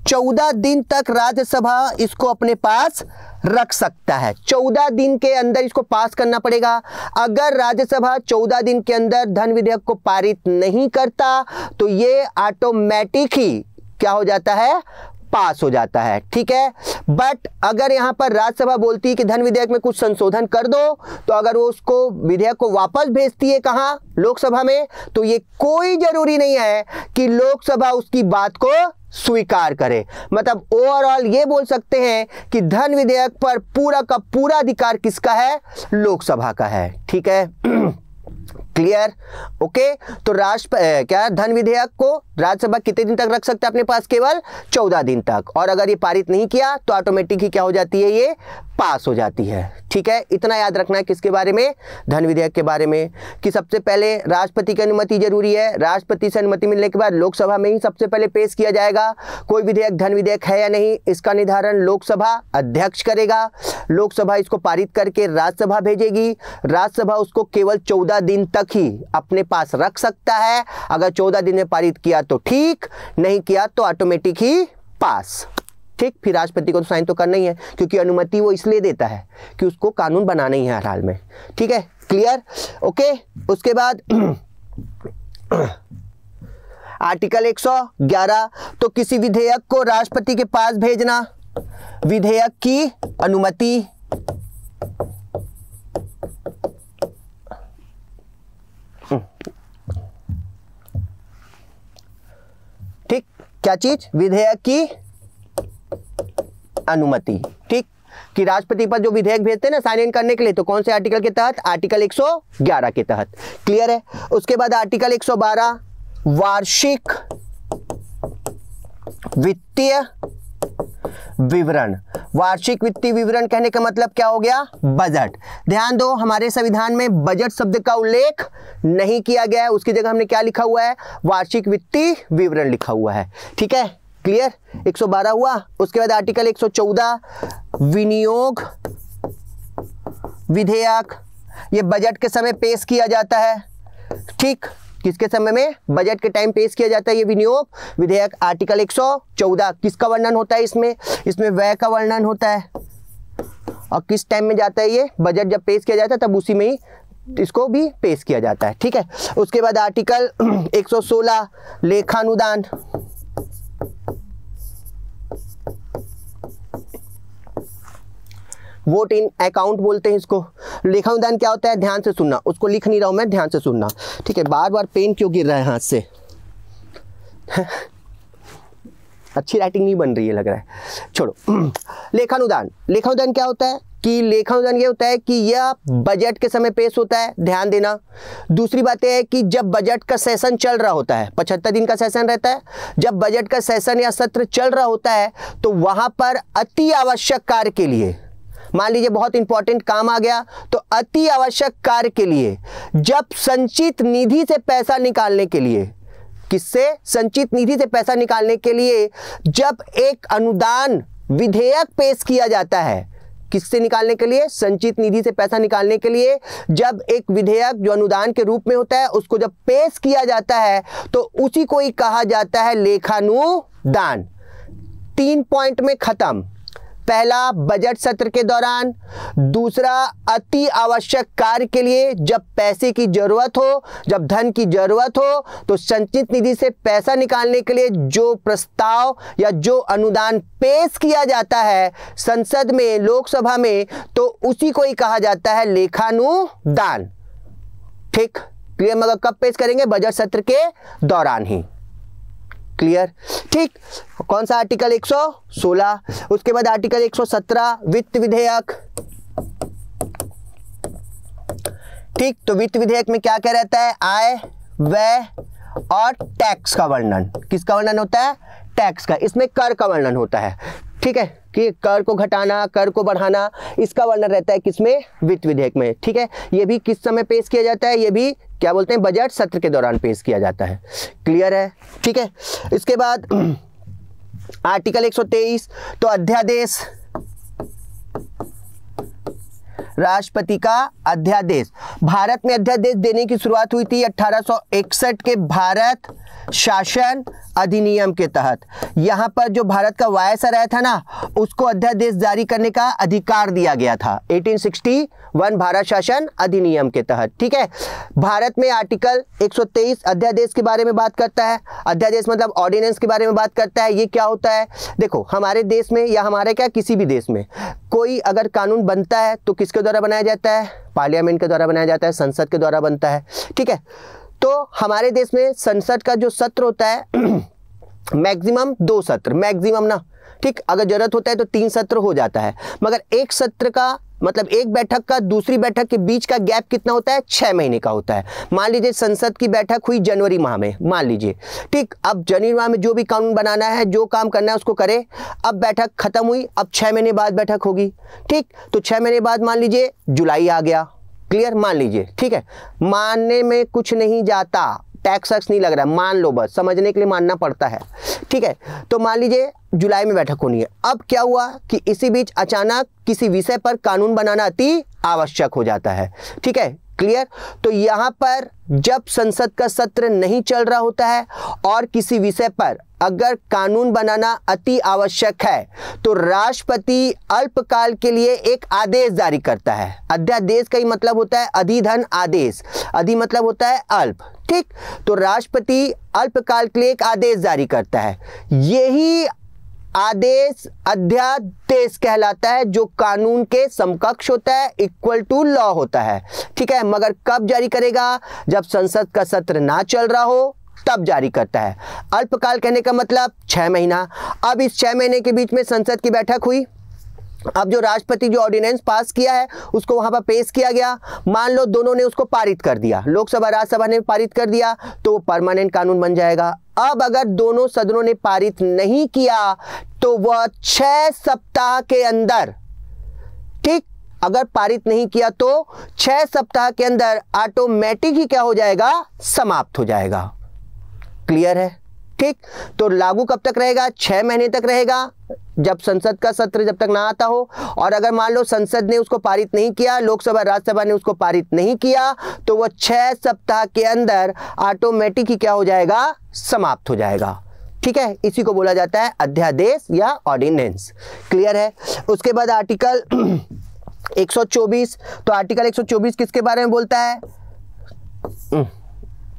चौदह दिन तक राज्यसभा इसको अपने पास रख सकता है। चौदह दिन के अंदर इसको पास करना पड़ेगा। अगर राज्यसभा चौदह दिन के अंदर धन विधेयक को पारित नहीं करता तो ये ऑटोमेटिक ही क्या हो जाता है, पास हो जाता है, ठीक है। बट अगर यहाँ पर राज्यसभा बोलती है कि धन विधेयक में कुछ संशोधन कर दो, तो अगर वो उसको विधेयक को वापस भेजती है कहाँ, लोकसभा में, तो ये कोई जरूरी नहीं है कि लोकसभा उसकी बात को स्वीकार करे। मतलब ओवरऑल ये बोल सकते हैं कि धन विधेयक पर पूरा का पूरा अधिकार किसका है, लोकसभा का है, ठीक है, क्लियर, ओके। तो राष्ट्र क्या, धन विधेयक को राज्यसभा कितने दिन तक रख सकते हैं अपने पास, केवल चौदह दिन तक। और अगर ये पारित नहीं किया तो ऑटोमेटिक ही क्या हो जाती है, ये पास हो जाती है, ठीक है। इतना याद रखना है किसके बारे में, धन विधेयक के बारे में, कि सबसे पहले राष्ट्रपति की अनुमति जरूरी है। राष्ट्रपति से अनुमति मिलने के बाद लोकसभा में ही सबसे पहले पेश किया जाएगा। कोई विधेयक धन विधेयक है या नहीं, इसका निर्धारण लोकसभा अध्यक्ष करेगा। लोकसभा इसको पारित करके राज्यसभा भेजेगी। राज्यसभा उसको केवल चौदह दिन तक ही अपने पास रख सकता है। अगर चौदह दिन में पारित किया तो ठीक, नहीं किया तो ऑटोमेटिक ही पास, ठीक। फिर राष्ट्रपति को तो साइन तो करना ही है, क्योंकि अनुमति वो इसलिए देता है कि उसको कानून बनाना ही है हर हाल में, ठीक है, क्लियर, ओके। उसके बाद आर्टिकल एक सौ ग्यारह, तो किसी विधेयक को राष्ट्रपति के पास भेजना, विधेयक की अनुमति, ठीक, क्या चीज, विधेयक की अनुमति, ठीक, कि राष्ट्रपति पर जो विधेयक भेजते हैं ना साइन इन करने के लिए, तो कौन से आर्टिकल के तहत, आर्टिकल एक सौ ग्यारह के तहत, क्लियर है। उसके बाद आर्टिकल एक सौ बारह, वार्षिक वित्तीय विवरण। वार्षिक वित्तीय विवरण कहने का मतलब क्या हो गया, बजट। ध्यान दो, हमारे संविधान में बजट शब्द का उल्लेख नहीं किया गया है, उसकी जगह हमने क्या लिखा हुआ है, वार्षिक वित्तीय विवरण लिखा हुआ है, ठीक है, क्लियर। एक सौ बारह हुआ। उसके बाद आर्टिकल एक सौ चौदह, विनियोग विधेयक, ये बजट के समय पेश किया जाता है, ठीक। किसके समय में? बजट के टाइम पेश किया जाता है ये विनियोग विधेयक। आर्टिकल एक सौ चौदह किसका वर्णन होता है? इसमें इसमें व्यय का वर्णन होता है। और किस टाइम में जाता है ये? बजट जब पेश किया जाता है तब उसी में ही इसको भी पेश किया जाता है। ठीक है, उसके बाद आर्टिकल एक सौ सोलह लेखानुदान। वोट इन अकाउंट बोलते हैं इसको। लेखानुदान क्या होता है? ध्यान से सुनना, उसको लिख नहीं रहा हूं मैं, ध्यान से सुनना। ठीक है, बार बार पेन क्यों गिर रहा है हाथ से? अच्छी राइटिंग नहीं बन रही है लग रहा है, छोड़ो। लेखानुदान, लेखानुदान क्या होता है कि लेखानुदान ये होता है कि यह बजट के समय पेश होता है, ध्यान देना। दूसरी बात यह है कि जब बजट का सेशन चल रहा होता है, पचहत्तर दिन का सेशन रहता है, जब बजट का सेशन या सत्र चल रहा होता है तो वहाँ पर अति आवश्यक कार्य के लिए, मान लीजिए बहुत इंपॉर्टेंट काम आ गया, तो अति आवश्यक कार्य के लिए जब संचित निधि से पैसा निकालने के लिए, किससे? संचित निधि से पैसा निकालने के लिए जब एक अनुदान विधेयक पेश किया जाता है, किससे निकालने के लिए? संचित निधि से पैसा निकालने के लिए जब एक विधेयक जो अनुदान के रूप में होता है उसको जब पेश किया जाता है तो उसी को ही कहा जाता है लेखानुदान। तीन पॉइंट में खत्म। पहला बजट सत्र के दौरान, दूसरा अति आवश्यक कार्य के लिए जब पैसे की जरूरत हो, जब धन की जरूरत हो तो संचित निधि से पैसा निकालने के लिए जो प्रस्ताव या जो अनुदान पेश किया जाता है संसद में, लोकसभा में, तो उसी को ही कहा जाता है लेखानुदान। ठीक, क्लियर? मगर कब पेश करेंगे? बजट सत्र के दौरान ही। क्लियर? ठीक। कौन सा आर्टिकल? एक सौ सोलह। उसके बाद आर्टिकल एक सौ सत्रह वित्त विधेयक। ठीक, तो वित्त विधेयक में क्या क्या रहता है? आय, व्यय और टैक्स का वर्णन। किसका वर्णन होता है? टैक्स का। इसमें कर का वर्णन होता है। ठीक है, कि कर को घटाना, कर को बढ़ाना, इसका वर्णन रहता है किसमें? वित्त विधेयक में। ठीक है, ये भी किस समय पेश किया जाता है? ये भी क्या बोलते हैं? बजट सत्र के दौरान पेश किया जाता है। क्लियर है? ठीक है, इसके बाद आर्टिकल एक सौ तेईस, तो अध्यादेश, राष्ट्रपति का अध्यादेश। भारत में अध्यादेश देने की शुरुआत हुई थी अठारह सौ इकसठ के भारत शासन अधिनियम के तहत। यहाँ पर जो भारत का वायसराय था ना, उसको अध्यादेश जारी करने का अधिकार दिया गया था अठारह सौ इकसठ भारत शासन अधिनियम के तहत। ठीक है, भारत में आर्टिकल एक सौ तेईस अध्यादेश के बारे में बात करता है। अध्यादेश मतलब ऑर्डिनेंस के बारे में बात करता है। ये क्या होता है? देखो, हमारे देश में या हमारे क्या किसी भी देश में कोई अगर कानून बनता है तो किसके द्वारा बनाया जाता है? पार्लियामेंट के द्वारा बनाया जाता है, संसद के द्वारा बनता है। ठीक है, तो हमारे देश में संसद का जो सत्र होता है मैक्सिमम दो सत्र, मैक्सिमम ना। ठीक, अगर जरूरत होता है तो तीन सत्र हो जाता है, मगर एक सत्र का मतलब एक बैठक का दूसरी बैठक के बीच का गैप कितना होता है? छः महीने का होता है। मान लीजिए संसद की बैठक हुई जनवरी माह में, मान लीजिए। ठीक, अब जनवरी माह में जो भी कानून बनाना है, जो काम करना है उसको करे। अब बैठक खत्म हुई, अब छः महीने बाद बैठक होगी। ठीक, तो छः महीने बाद मान लीजिए जुलाई आ गया। क्लियर? मान लीजिए। ठीक है, मानने में कुछ नहीं जाता, टैक्स वैक्स नहीं लग रहा, मान लो, बस समझने के लिए मानना पड़ता है। ठीक है, तो मान लीजिए जुलाई में बैठक होनी है। अब क्या हुआ कि इसी बीच अचानक किसी विषय पर कानून बनाना अति आवश्यक हो जाता है। ठीक है, क्लियर? तो यहाँ पर जब संसद का सत्र नहीं चल रहा होता है और किसी विषय पर अगर कानून बनाना अति आवश्यक है तो राष्ट्रपति अल्पकाल के लिए एक आदेश जारी करता है। अध्यादेश का ही मतलब होता है अधिधन आदेश, अधि मतलब होता है अल्प। ठीक, तो राष्ट्रपति अल्पकाल के लिए एक आदेश जारी करता है। यही आदेश अध्यादेश कहलाता है, जो कानून के समकक्ष होता है, इक्वल टू लॉ होता है। ठीक है, मगर कब जारी करेगा? जब संसद का सत्र ना चल रहा हो तब जारी करता है। अल्पकाल कहने का मतलब छः महीना। अब इस छः महीने के बीच में संसद की बैठक हुई, अब जो राष्ट्रपति जो ऑर्डिनेंस पास किया है उसको वहाँ पर पेश किया गया, मान लो दोनों ने उसको पारित कर दिया, लोकसभा राज्यसभा ने पारित कर दिया, तो वो परमानेंट कानून बन जाएगा। अब अगर दोनों सदनों ने पारित नहीं किया तो वह छः सप्ताह के अंदर, ठीक, अगर पारित नहीं किया तो छः सप्ताह के अंदर ऑटोमेटिक ही क्या हो जाएगा? समाप्त हो जाएगा। क्लियर है? ठीक। तो लागू कब तक रहेगा? छह महीने तक रहेगा, जब संसद का सत्र जब तक ना आता हो। और अगर मान लो संसद ने उसको पारित नहीं किया, लोकसभा राज्यसभा ने उसको पारित नहीं किया, तो वो छह सप्ताह के अंदर ऑटोमेटिक ही क्या हो जाएगा? समाप्त हो जाएगा। ठीक है, इसी को बोला जाता है अध्यादेश या ऑर्डिनेंस। क्लियर है। उसके बाद आर्टिकल एक सौ चौबीस, तो आर्टिकल एक सौ चौबीस किसके बारे में बोलता है?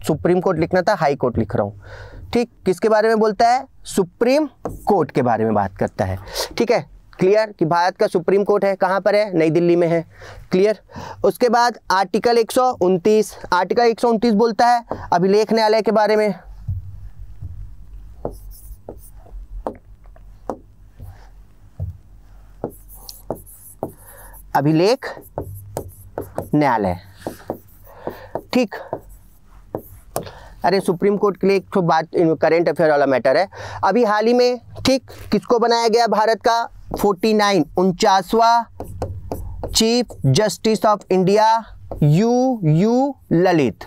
सुप्रीम कोर्ट लिखना था, हाई कोर्ट लिख रहा हूं। ठीक, किसके बारे में बोलता है? सुप्रीम कोर्ट के बारे में बात करता है। ठीक है, क्लियर कि भारत का सुप्रीम कोर्ट है, कहाँ पर है? नई दिल्ली में है। क्लियर। उसके बाद आर्टिकल एक सौ उनतीस, आर्टिकल एक सौ उनतीस बोलता है अभिलेख न्यायालय के बारे में। अभिलेख न्यायालय, ठीक। अरे सुप्रीम कोर्ट के लिए एक तो बात करेंट अफेयर वाला मैटर है अभी हाल ही में। ठीक, किसको बनाया गया भारत का उनचास उनचासवा chief justice of India? U U Lalit.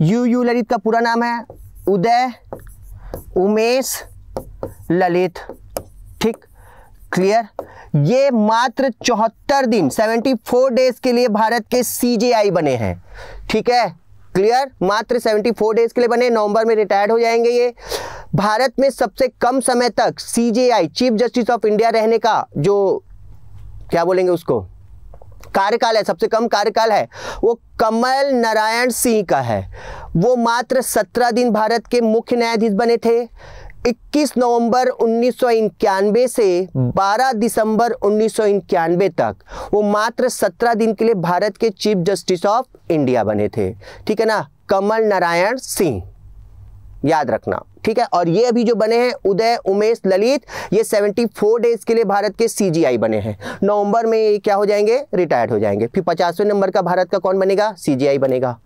U U Lalit का पूरा नाम है उदय उमेश ललित। ठीक, क्लियर। ये मात्र चौहत्तर दिन चौहत्तर डेज के लिए भारत के सीजेआई बने हैं। ठीक है, क्लियर, मात्र चौहत्तर डेज के लिए बने, नवंबर में रिटायर्ड हो जाएंगे ये। भारत में सबसे कम समय तक CJI chief justice of India रहने का जो क्या बोलेंगे उसको कार्यकाल है, सबसे कम कार्यकाल है, वो कमल नारायण सिंह का है। वो मात्र सत्रह दिन भारत के मुख्य न्यायाधीश बने थे। इक्कीस नवंबर उन्नीस सौ इक्यानवे से बारह दिसंबर उन्नीस सौ इक्यानवे तक वो मात्र सत्रह दिन के लिए भारत के चीफ जस्टिस ऑफ इंडिया बने थे। ठीक है ना, कमल नारायण सिंह, याद रखना। ठीक है, और ये अभी जो बने हैं उदय उमेश ललित, ये चौहत्तर डेज के लिए भारत के सीजीआई बने हैं। नवंबर में ये क्या हो जाएंगे? रिटायर्ड हो जाएंगे। फिर पचासवें नंबर का भारत का कौन बनेगा? सीजीआई बनेगा।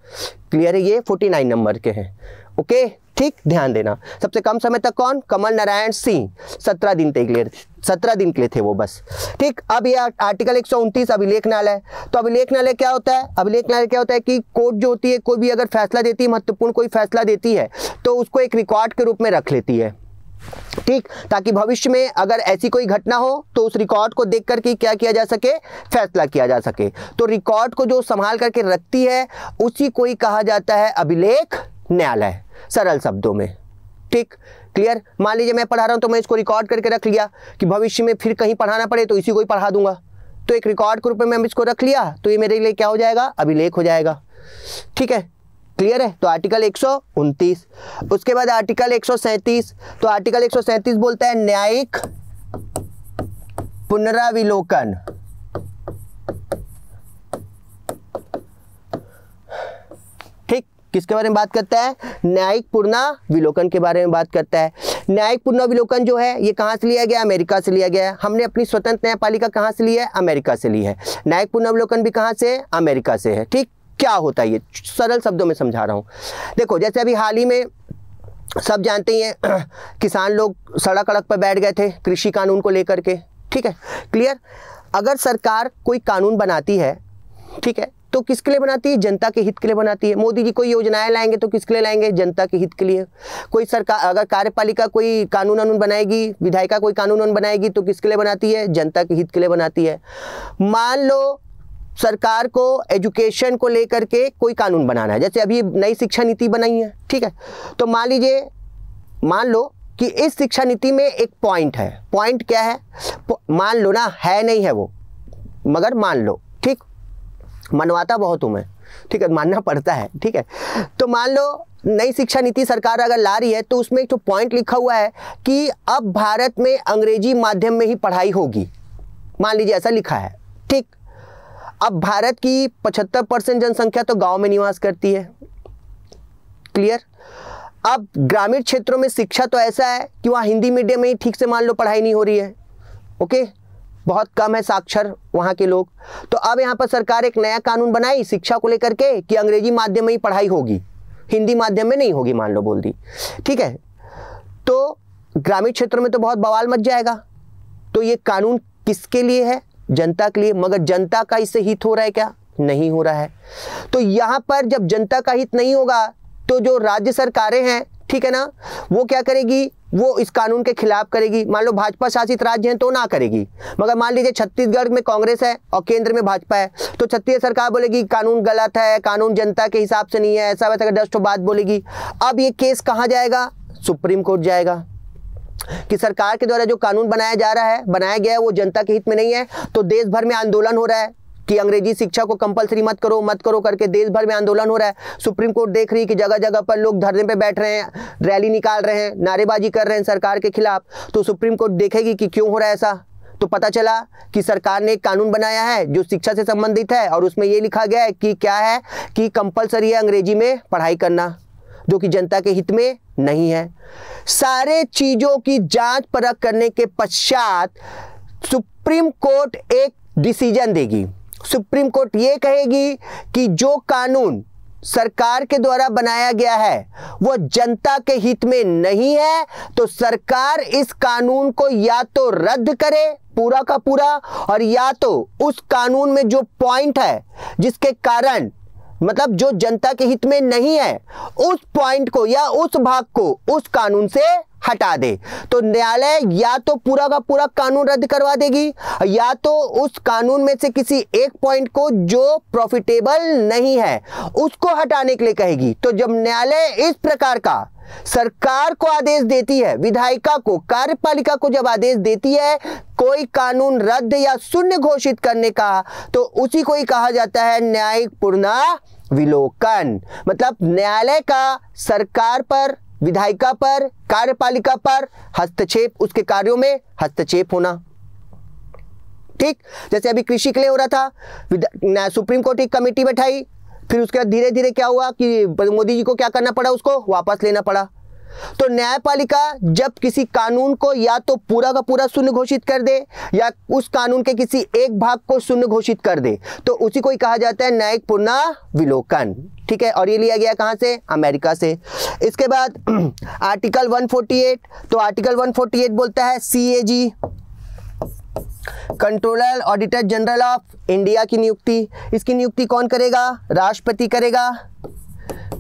क्लियर है, ये उनचास नंबर के हैं। ओके, ठीक, ध्यान देना। सबसे कम समय तक कौन? कमल नारायण सिंह, सत्रह दिन तक लिए, सत्रह दिन के लिए थे वो बस। ठीक, अब ये आर्टिकल एक सौ उनतीस अभिलेख न्यायालय। तो अभिलेख न्यायालय क्या होता है? अभिलेख न्यायालय क्या होता है कि कोर्ट जो होती है, कोई भी अगर फैसला देती है, महत्वपूर्ण कोई फैसला देती है, तो उसको एक रिकॉर्ड के रूप में रख लेती है। ठीक, ताकि भविष्य में अगर ऐसी कोई घटना हो तो उस रिकॉर्ड को देख करके क्या किया जा सके? फैसला किया जा सके। तो रिकॉर्ड को जो संभाल करके रखती है उसी को ही कहा जाता है अभिलेख न्यायालय, सरल शब्दों में। ठीक, क्लियर। मान लीजिए मैं पढ़ा रहा हूं तो मैं इसको रिकॉर्ड करके रख लिया कि भविष्य में फिर कहीं पढ़ाना पड़े तो इसी को ही पढ़ा दूंगा, तो एक रिकॉर्ड के रूप में मैं इसको रख लिया, तो ये मेरे लिए क्या हो जाएगा? अभिलेख हो जाएगा। ठीक है, क्लियर है। तो आर्टिकल एक सौ उनतीस। उसके बाद आर्टिकल एक सौ सैंतीस, तो आर्टिकल एक सौ सैंतीस बोलता है न्यायिक पुनराविलोकन। किसके बारे में बात करता है? न्यायिक पुनर्विलोकन के बारे में बात करता है। न्यायिक पुनर्विलोकन जो है ये कहाँ से लिया गया? अमेरिका से लिया गया है। हमने अपनी स्वतंत्र न्यायपालिका कहाँ से ली है? अमेरिका से ली है। न्यायिक पुनर्विलोकन भी कहाँ से? अमेरिका से है। ठीक, क्या होता है ये सरल शब्दों में समझा रहा हूँ। देखो, जैसे अभी हाल ही में सब जानते ही हैं, किसान लोग सड़क अड़क पर बैठ गए थे कृषि कानून को लेकर के। ठीक है, क्लियर। अगर सरकार कोई कानून बनाती है, ठीक है, तो किसके लिए बनाती है? जनता के हित के लिए बनाती है। मोदी जी कोई योजनाएं लाएंगे तो किसके लिए लाएंगे? जनता के हित के लिए। कोई सरकार, अगर कार्यपालिका कोई कानून कानून बनाएगी, विधायिका कोई कानून कानून बनाएगी तो किसके लिए बनाती है? जनता के हित के लिए बनाती है। मान लो सरकार को एजुकेशन को लेकर के कोई कानून बनाना है, जैसे अभी नई शिक्षा नीति बनाई है। ठीक है, तो मान लीजिए, मान लो कि इस शिक्षा नीति में एक पॉइंट है। पॉइंट क्या है? मान लो ना, है नहीं है वो, मगर मान लो। ठीक, मनवाता बहुत हूं मैं, ठीक है, मानना पड़ता है। ठीक है, तो मान लो नई शिक्षा नीति सरकार अगर ला रही है तो उसमें जो पॉइंट लिखा हुआ है कि अब भारत में अंग्रेजी माध्यम में ही पढ़ाई होगी, मान लीजिए ऐसा लिखा है। ठीक, अब भारत की पचहत्तर परसेंट जनसंख्या तो गांव में निवास करती है। क्लियर। अब ग्रामीण क्षेत्रों में शिक्षा तो ऐसा है कि वहाँ हिंदी मीडियम में ही ठीक से मान लो पढ़ाई नहीं हो रही है। ओके, बहुत कम है साक्षर वहाँ के लोग। तो अब यहाँ पर सरकार एक नया कानून बनाई शिक्षा को लेकर के कि अंग्रेजी माध्यम में ही पढ़ाई होगी, हिंदी माध्यम में नहीं होगी, मान लो बोल दी। ठीक है, तो ग्रामीण क्षेत्रों में तो बहुत बवाल मच जाएगा। तो ये कानून किसके लिए है? जनता के लिए। मगर जनता का इससे हित हो रहा है क्या? नहीं हो रहा है। तो यहाँ पर जब जनता का हित नहीं होगा तो जो राज्य सरकारें हैं, ठीक है ना, वो क्या करेगी, वो इस कानून के खिलाफ करेगी। मान लो भाजपा शासित राज्य हैं तो ना करेगी, मगर मान लीजिए छत्तीसगढ़ में कांग्रेस है और केंद्र में भाजपा है तो छत्तीसगढ़ सरकार बोलेगी कानून गलत है, कानून जनता के हिसाब से नहीं है, ऐसा वैसा डस्ट बात बोलेगी। अब ये केस कहाँ जाएगा, सुप्रीम कोर्ट जाएगा कि सरकार के द्वारा जो कानून बनाया जा रहा है, बनाया गया है, वो जनता के हित में नहीं है। तो देश भर में आंदोलन हो रहा है कि अंग्रेजी शिक्षा को कंपलसरी मत करो मत करो करके देश भर में आंदोलन हो रहा है। सुप्रीम कोर्ट देख रही है कि जगह जगह पर लोग धरने पे बैठ रहे हैं, रैली निकाल रहे हैं, नारेबाजी कर रहे हैं सरकार के खिलाफ। तो सुप्रीम कोर्ट देखेगी कि क्यों हो रहा है ऐसा। तो पता चला कि सरकार ने एक कानून बनाया है जो शिक्षा से संबंधित है और उसमें ये लिखा गया है कि क्या है कि कंपलसरी है अंग्रेजी में पढ़ाई करना, जो कि जनता के हित में नहीं है। सारे चीज़ों की जांच परख करने के पश्चात सुप्रीम कोर्ट एक डिसीजन देगी। सुप्रीम कोर्ट ये कहेगी कि जो कानून सरकार के द्वारा बनाया गया है वो जनता के हित में नहीं है, तो सरकार इस कानून को या तो रद्द करे पूरा का पूरा, और या तो उस कानून में जो पॉइंट है जिसके कारण मतलब जो जनता के हित में नहीं है उस पॉइंट को या उस भाग को उस कानून से हटा दे। तो न्यायालय या तो पूरा का पूरा कानून रद्द करवा देगी या तो उस कानून में से किसी एक पॉइंट को जो प्रॉफिटेबल नहीं है उसको हटाने के लिए कहेगी। तो जब न्यायालय इस प्रकार का सरकार को आदेश देती है, विधायिका को, कार्यपालिका को जब आदेश देती है कोई कानून रद्द या शून्य घोषित करने का, तो उसी को ही कहा जाता है न्यायिक पुनर्विलोकन। मतलब न्यायालय का सरकार पर, विधायिका पर, कार्यपालिका पर हस्तक्षेप, उसके कार्यों में हस्तक्षेप होना। ठीक जैसे अभी कृषि के लिए हो रहा था, सुप्रीम कोर्ट एक कमेटी बैठाई, फिर उसके बाद धीरे धीरे क्या हुआ कि मोदी जी को क्या करना पड़ा, उसको वापस लेना पड़ा। तो न्यायपालिका जब किसी कानून को या तो पूरा का पूरा शून्य घोषित कर दे या उस कानून के किसी एक भाग को शून्य घोषित कर दे तो उसी को ही कहा जाता है न्यायिक पुनर्विलोकन। ठीक है, और ये लिया गया कहाँ से, अमेरिका से। इसके बाद आर्टिकल एक सौ अड़तालीस, तो आर्टिकल एक सौ अड़तालीस बोलता है C A G controller auditor general of India की नियुक्ति, इसकी नियुक्ति कौन करेगा, राष्ट्रपति करेगा।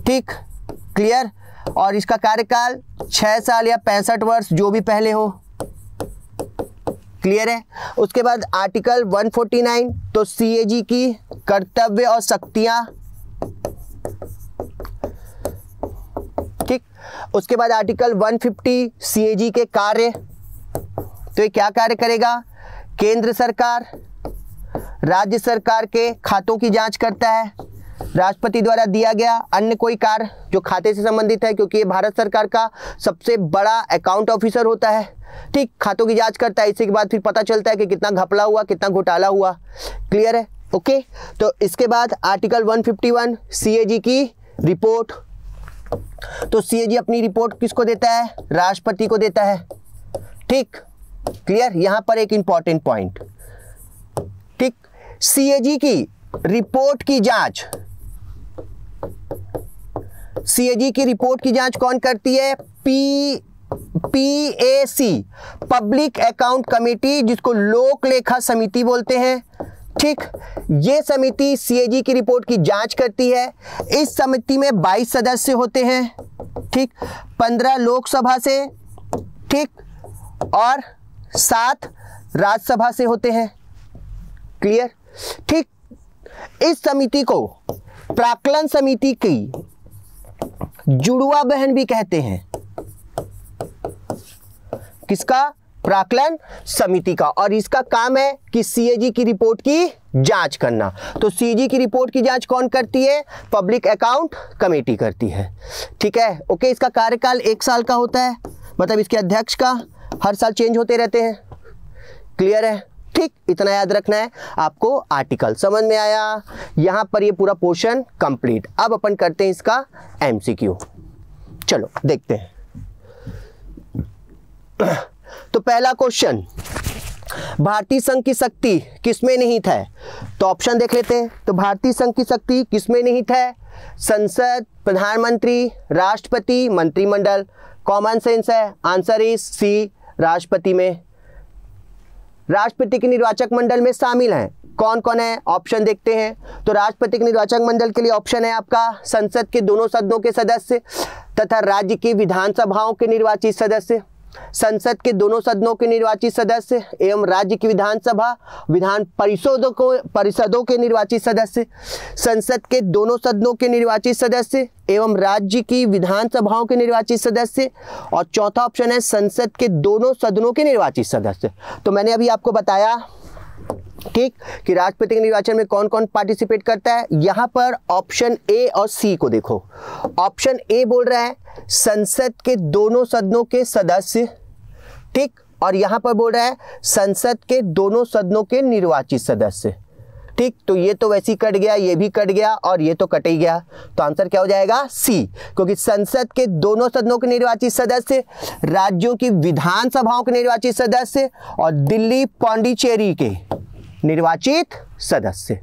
ठीक क्लियर, और इसका कार्यकाल छह साल या पैंसठ वर्ष जो भी पहले हो। क्लियर है। उसके बाद आर्टिकल एक सौ उनचास, तो सी ए जी की कर्तव्य और शक्तियां। ठीक, उसके बाद आर्टिकल एक सौ पचास सी ए जी के कार्य, तो ये क्या कार्य करेगा, केंद्र सरकार राज्य सरकार के खातों की जांच करता है, राष्ट्रपति द्वारा दिया गया अन्य कोई कार्य जो खाते से संबंधित है, क्योंकि ये भारत सरकार का सबसे बड़ा अकाउंट ऑफिसर होता है। ठीक, खातों की जांच करता है, इसी के बाद फिर पता चलता है कि कितना घपला हुआ, कितना घोटाला हुआ। क्लियर है, ओके। तो इसके बाद आर्टिकल एक सौ इक्यावन सी ए जी की रिपोर्ट, तो सी ए जी अपनी रिपोर्ट किसको देता है, राष्ट्रपति को देता है। ठीक क्लियर, यहां पर एक इंपॉर्टेंट पॉइंट, ठीक, सी ए जी की रिपोर्ट की जांच, सी ए जी की रिपोर्ट की जांच कौन करती है, P P A C public account committee, जिसको लोक लेखा समिति बोलते हैं। ठीक, ये समिति सी ए जी की रिपोर्ट की जांच करती है। इस समिति में बाईस सदस्य होते हैं, ठीक, पंद्रह लोकसभा से, ठीक, और सात राज्यसभा से होते हैं। क्लियर, ठीक, इस समिति को प्राक्कलन समिति की जुड़वा बहन भी कहते हैं, किसका, प्राक्कलन समिति का, और इसका काम है कि सी ए जी की रिपोर्ट की जांच करना। तो सी ए जी की रिपोर्ट की जांच कौन करती है, पब्लिक अकाउंट कमेटी करती है। ठीक है, ओके। इसका कार्यकाल एक साल का होता है, मतलब इसके अध्यक्ष का हर साल चेंज होते रहते हैं। क्लियर है, ठीक, इतना याद रखना है आपको। आर्टिकल समझ में आया, यहाँ पर ये पूरा पोर्शन कंप्लीट। अब अपन करते हैं इसका एम सी क्यू, चलो देखते हैं। तो पहला क्वेश्चन, भारतीय संघ की शक्ति किसमें निहित है, तो ऑप्शन देख लेते हैं। तो भारतीय संघ की शक्ति किसमें निहित है, संसद, प्रधानमंत्री, राष्ट्रपति, मंत्रिमंडल। कॉमन सेंस है, आंसर इज सी, राष्ट्रपति में। राष्ट्रपति के निर्वाचक मंडल में शामिल हैं कौन कौन है, ऑप्शन देखते हैं। तो राष्ट्रपति के निर्वाचक मंडल के लिए ऑप्शन है आपका संसद के दोनों सदनों के सदस्य, तथा राज्य की विधानसभाओं के निर्वाचित सदस्य, संसद के दोनों सदनों के निर्वाचित सदस्य एवं राज्य की विधानसभा विधान परिषदों को परिषदों के निर्वाचित सदस्य, संसद के दोनों सदनों के निर्वाचित सदस्य एवं राज्य की विधानसभाओं के निर्वाचित सदस्य, और चौथा ऑप्शन है संसद के दोनों सदनों के निर्वाचित सदस्य। तो मैंने अभी आपको बताया ठीक कि राष्ट्रपति के निर्वाचन में कौन कौन पार्टिसिपेट करता है। यहाँ पर ऑप्शन ए और सी को देखो। ऑप्शन ए बोल रहा है संसद के दोनों सदनों के सदस्य, ठीक, और यहाँ पर बोल रहा है संसद के दोनों सदनों के निर्वाचित सदस्य, ठीक। तो ये तो वैसे ही कट गया, ये भी कट गया और ये तो कट ही गया। तो आंसर क्या हो जाएगा? सी, क्योंकि संसद के दोनों सदनों के निर्वाचित सदस्य, राज्यों की विधानसभाओं के निर्वाचित सदस्य और दिल्ली पांडिचेरी के निर्वाचित सदस्य,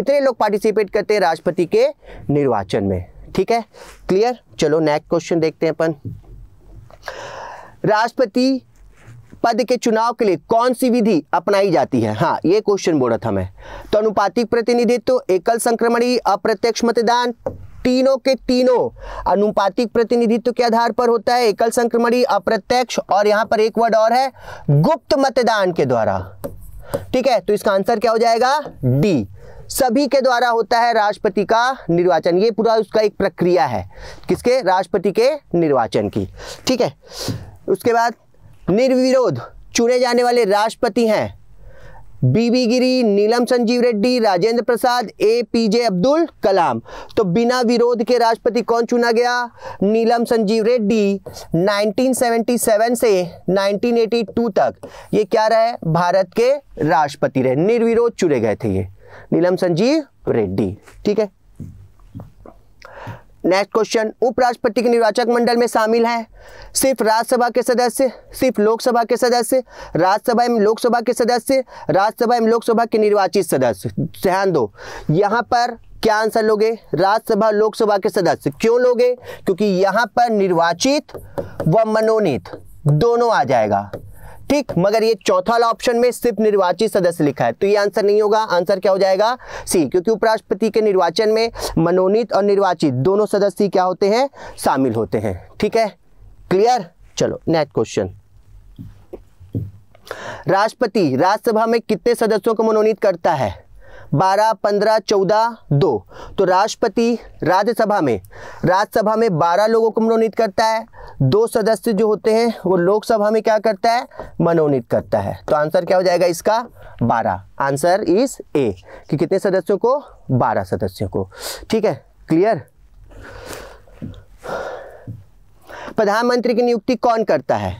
इतने लोग पार्टिसिपेट करते हैं राष्ट्रपति के निर्वाचन में। ठीक है, क्लियर। चलो नेक्स्ट क्वेश्चन देखते हैं अपन। राष्ट्रपति पद के चुनाव के लिए कौन सी विधि अपनाई जाती है? हाँ, ये क्वेश्चन बोला था मैं। तो अनुपातिक प्रतिनिधित्व, एकल संक्रमणीय, अप्रत्यक्ष मतदान, तीनों के तीनों अनुपातिक प्रतिनिधित्व के आधार पर होता है, एकल संक्रमणीय, अप्रत्यक्ष और यहाँ पर एक वर्ड और है, गुप्त मतदान के द्वारा। ठीक है, तो इसका आंसर क्या हो जाएगा? डी, सभी के द्वारा होता है राष्ट्रपति का निर्वाचन। ये पूरा उसका एक प्रक्रिया है, किसके? राष्ट्रपति के निर्वाचन की। ठीक है, उसके बाद निर्विरोध चुने जाने वाले राष्ट्रपति हैं V V Giri, Neelam Sanjiva Reddy, Rajendra Prasad, A P J Abdul Kalam. तो बिना विरोध के राष्ट्रपति कौन चुना गया? नीलम संजीव रेड्डी। उन्नीस सौ सतहत्तर से उन्नीस सौ बयासी तक ये क्या रहे? भारत के राष्ट्रपति रहे, निर्विरोध चुने गए थे ये नीलम संजीव रेड्डी। ठीक है, नेक्स्ट क्वेश्चन। उपराष्ट्रपति के निर्वाचक मंडल में शामिल हैं सिर्फ राज्यसभा के सदस्य, सिर्फ लोकसभा के सदस्य, राज्यसभा एवं लोकसभा के सदस्य, राज्यसभा एवं लोकसभा के निर्वाचित सदस्य। ध्यान दो, यहाँ पर क्या आंसर लोगे? राज्यसभा, लोकसभा के सदस्य। क्यों लोगे? क्योंकि यहाँ पर निर्वाचित व मनोनीत दोनों आ जाएगा। ठीक, मगर ये चौथा वाला ऑप्शन में सिर्फ निर्वाचित सदस्य लिखा है, तो ये आंसर नहीं होगा। आंसर क्या हो जाएगा? सी, क्योंकि उपराष्ट्रपति के निर्वाचन में मनोनीत और निर्वाचित दोनों सदस्य क्या होते हैं? शामिल होते हैं। ठीक है, क्लियर। चलो नेक्स्ट क्वेश्चन। राष्ट्रपति राज्यसभा में कितने सदस्यों को मनोनीत करता है? बारह, पंद्रह, चौदह, दो। तो राष्ट्रपति राज्यसभा में राज्यसभा में बारह लोगों को मनोनीत करता है, दो सदस्य जो होते हैं वो लोकसभा में क्या करता है? मनोनीत करता है। तो आंसर क्या हो जाएगा इसका? बारह। आंसर इज ए, कि कितने सदस्यों को? बारह सदस्यों को। ठीक है, क्लियर। प्रधानमंत्री की नियुक्ति कौन करता है?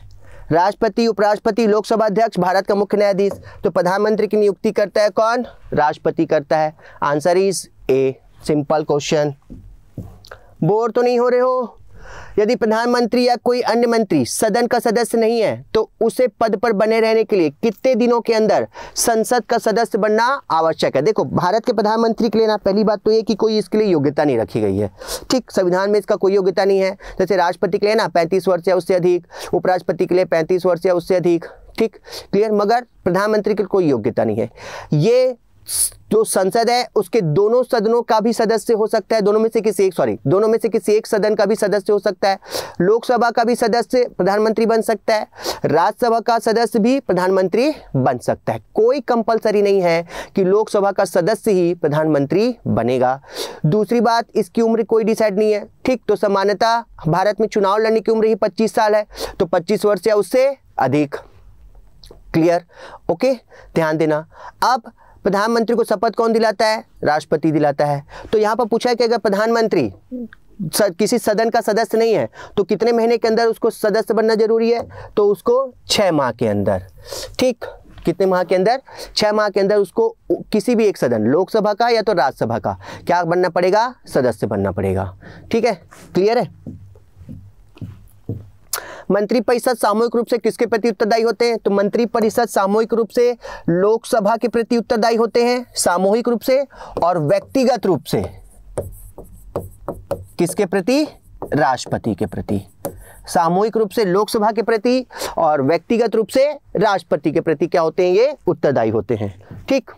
राष्ट्रपति, उपराष्ट्रपति, लोकसभा अध्यक्ष, भारत का मुख्य न्यायाधीश। तो प्रधानमंत्री की नियुक्ति करता है कौन? राष्ट्रपति करता है। Answer is A, simple question. Bore तो नहीं हो रहे हो? यदि प्रधानमंत्री या कोई अन्य मंत्री सदन का सदस्य नहीं है तो उसे पद पर बने रहने के लिए कितने दिनों के अंदर संसद का सदस्य बनना आवश्यक है? देखो, भारत के प्रधानमंत्री के लिए ना, पहली बात तो ये कि कोई इसके लिए योग्यता नहीं रखी गई है। ठीक, संविधान में इसका कोई योग्यता नहीं है। जैसे राष्ट्रपति के लिए ना पैंतीस वर्ष या उससे अधिक, उपराष्ट्रपति के लिए पैंतीस वर्ष या उससे अधिक। ठीक, क्लियर। मगर प्रधानमंत्री के लिए कोई योग्यता नहीं है। ये जो संसद है उसके दोनों सदनों का भी सदस्य हो सकता है, दोनों में से किसी एक सॉरी दोनों में से किसी एक सदन का भी सदस्य हो सकता है। लोकसभा का भी सदस्य प्रधानमंत्री बन सकता है, राज्यसभा का सदस्य भी प्रधानमंत्री बन सकता है। कोई कंपलसरी नहीं है कि लोकसभा का सदस्य ही प्रधानमंत्री बनेगा। दूसरी बात, इसकी उम्र कोई डिसाइड नहीं है। ठीक, तो सामान्यतः भारत में चुनाव लड़ने की उम्र ही पच्चीस साल है, तो पच्चीस वर्ष या उससे अधिक। क्लियर, ओके, ध्यान देना। अब प्रधानमंत्री को शपथ कौन दिलाता है? राष्ट्रपति दिलाता है। तो यहाँ पर पूछा है कि अगर प्रधानमंत्री किसी सदन का सदस्य नहीं है तो कितने महीने के अंदर उसको सदस्य बनना जरूरी है? तो उसको छः माह के अंदर। ठीक, कितने माह के अंदर? छः माह के अंदर उसको किसी भी एक सदन, लोकसभा का या तो राज्यसभा का, क्या बनना पड़ेगा? सदस्य बनना पड़ेगा। ठीक है, क्लियर है। मंत्रिपरिषद सामूहिक रूप से किसके प्रति उत्तरदायी होते हैं? तो मंत्रिपरिषद सामूहिक रूप से लोकसभा के प्रति उत्तरदायी होते हैं, सामूहिक रूप से, और व्यक्तिगत रूप से किसके प्रति? राष्ट्रपति के प्रति। सामूहिक रूप से लोकसभा के प्रति और व्यक्तिगत रूप से राष्ट्रपति के प्रति क्या होते हैं? ये उत्तरदायी होते हैं। ठीक,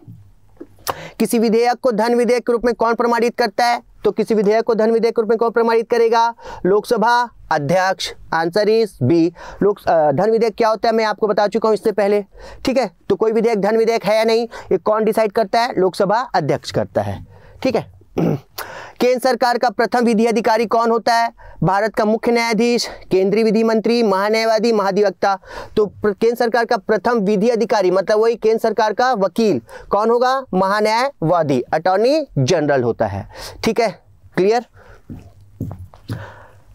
किसी विधेयक को धन विधेयक के रूप में कौन प्रमाणित करता है? तो किसी विधेयक को धन विधेयक के रूप में कौन प्रमाणित करेगा? लोकसभा अध्यक्ष। Answer is B. लोक धन विधेयक क्या होता है मैं आपको बता चुका हूँ इससे पहले, ठीक है। तो कोई विधेयक धन विधेयक है या नहीं ये कौन डिसाइड करता है? लोकसभा अध्यक्ष करता है, ठीक है। केंद्र सरकार का प्रथम विधि अधिकारी कौन होता है? भारत का मुख्य न्यायाधीश, केंद्रीय विधि मंत्री, महान्यायवादी, महाधिवक्ता। तो केंद्र सरकार का प्रथम विधि अधिकारी मतलब वही केंद्र सरकार का वकील कौन होगा? महान्यायवादी, अटॉर्नी जनरल होता है, ठीक है, क्लियर।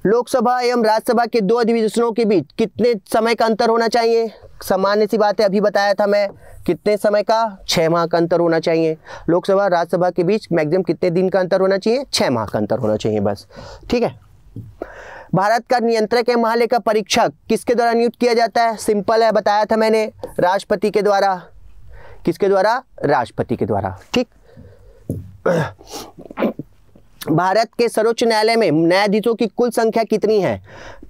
लोकसभा एवं राज्यसभा के दो अधिवेशनों के बीच कितने समय का अंतर होना चाहिए? सामान्य सी बात है, अभी बताया था मैं, कितने समय का? छः माह का अंतर होना चाहिए। लोकसभा राज्यसभा के बीच मैक्सिमम कितने दिन का अंतर होना चाहिए? छः माह का अंतर होना चाहिए बस, ठीक है। भारत का नियंत्रक एवं महालेखा परीक्षक किसके द्वारा नियुक्त किया जाता है? सिंपल है, बताया था मैंने, राष्ट्रपति के द्वारा। किसके द्वारा? राष्ट्रपति के द्वारा, ठीक। भारत के सर्वोच्च न्यायालय में न्यायाधीशों की कुल संख्या कितनी है?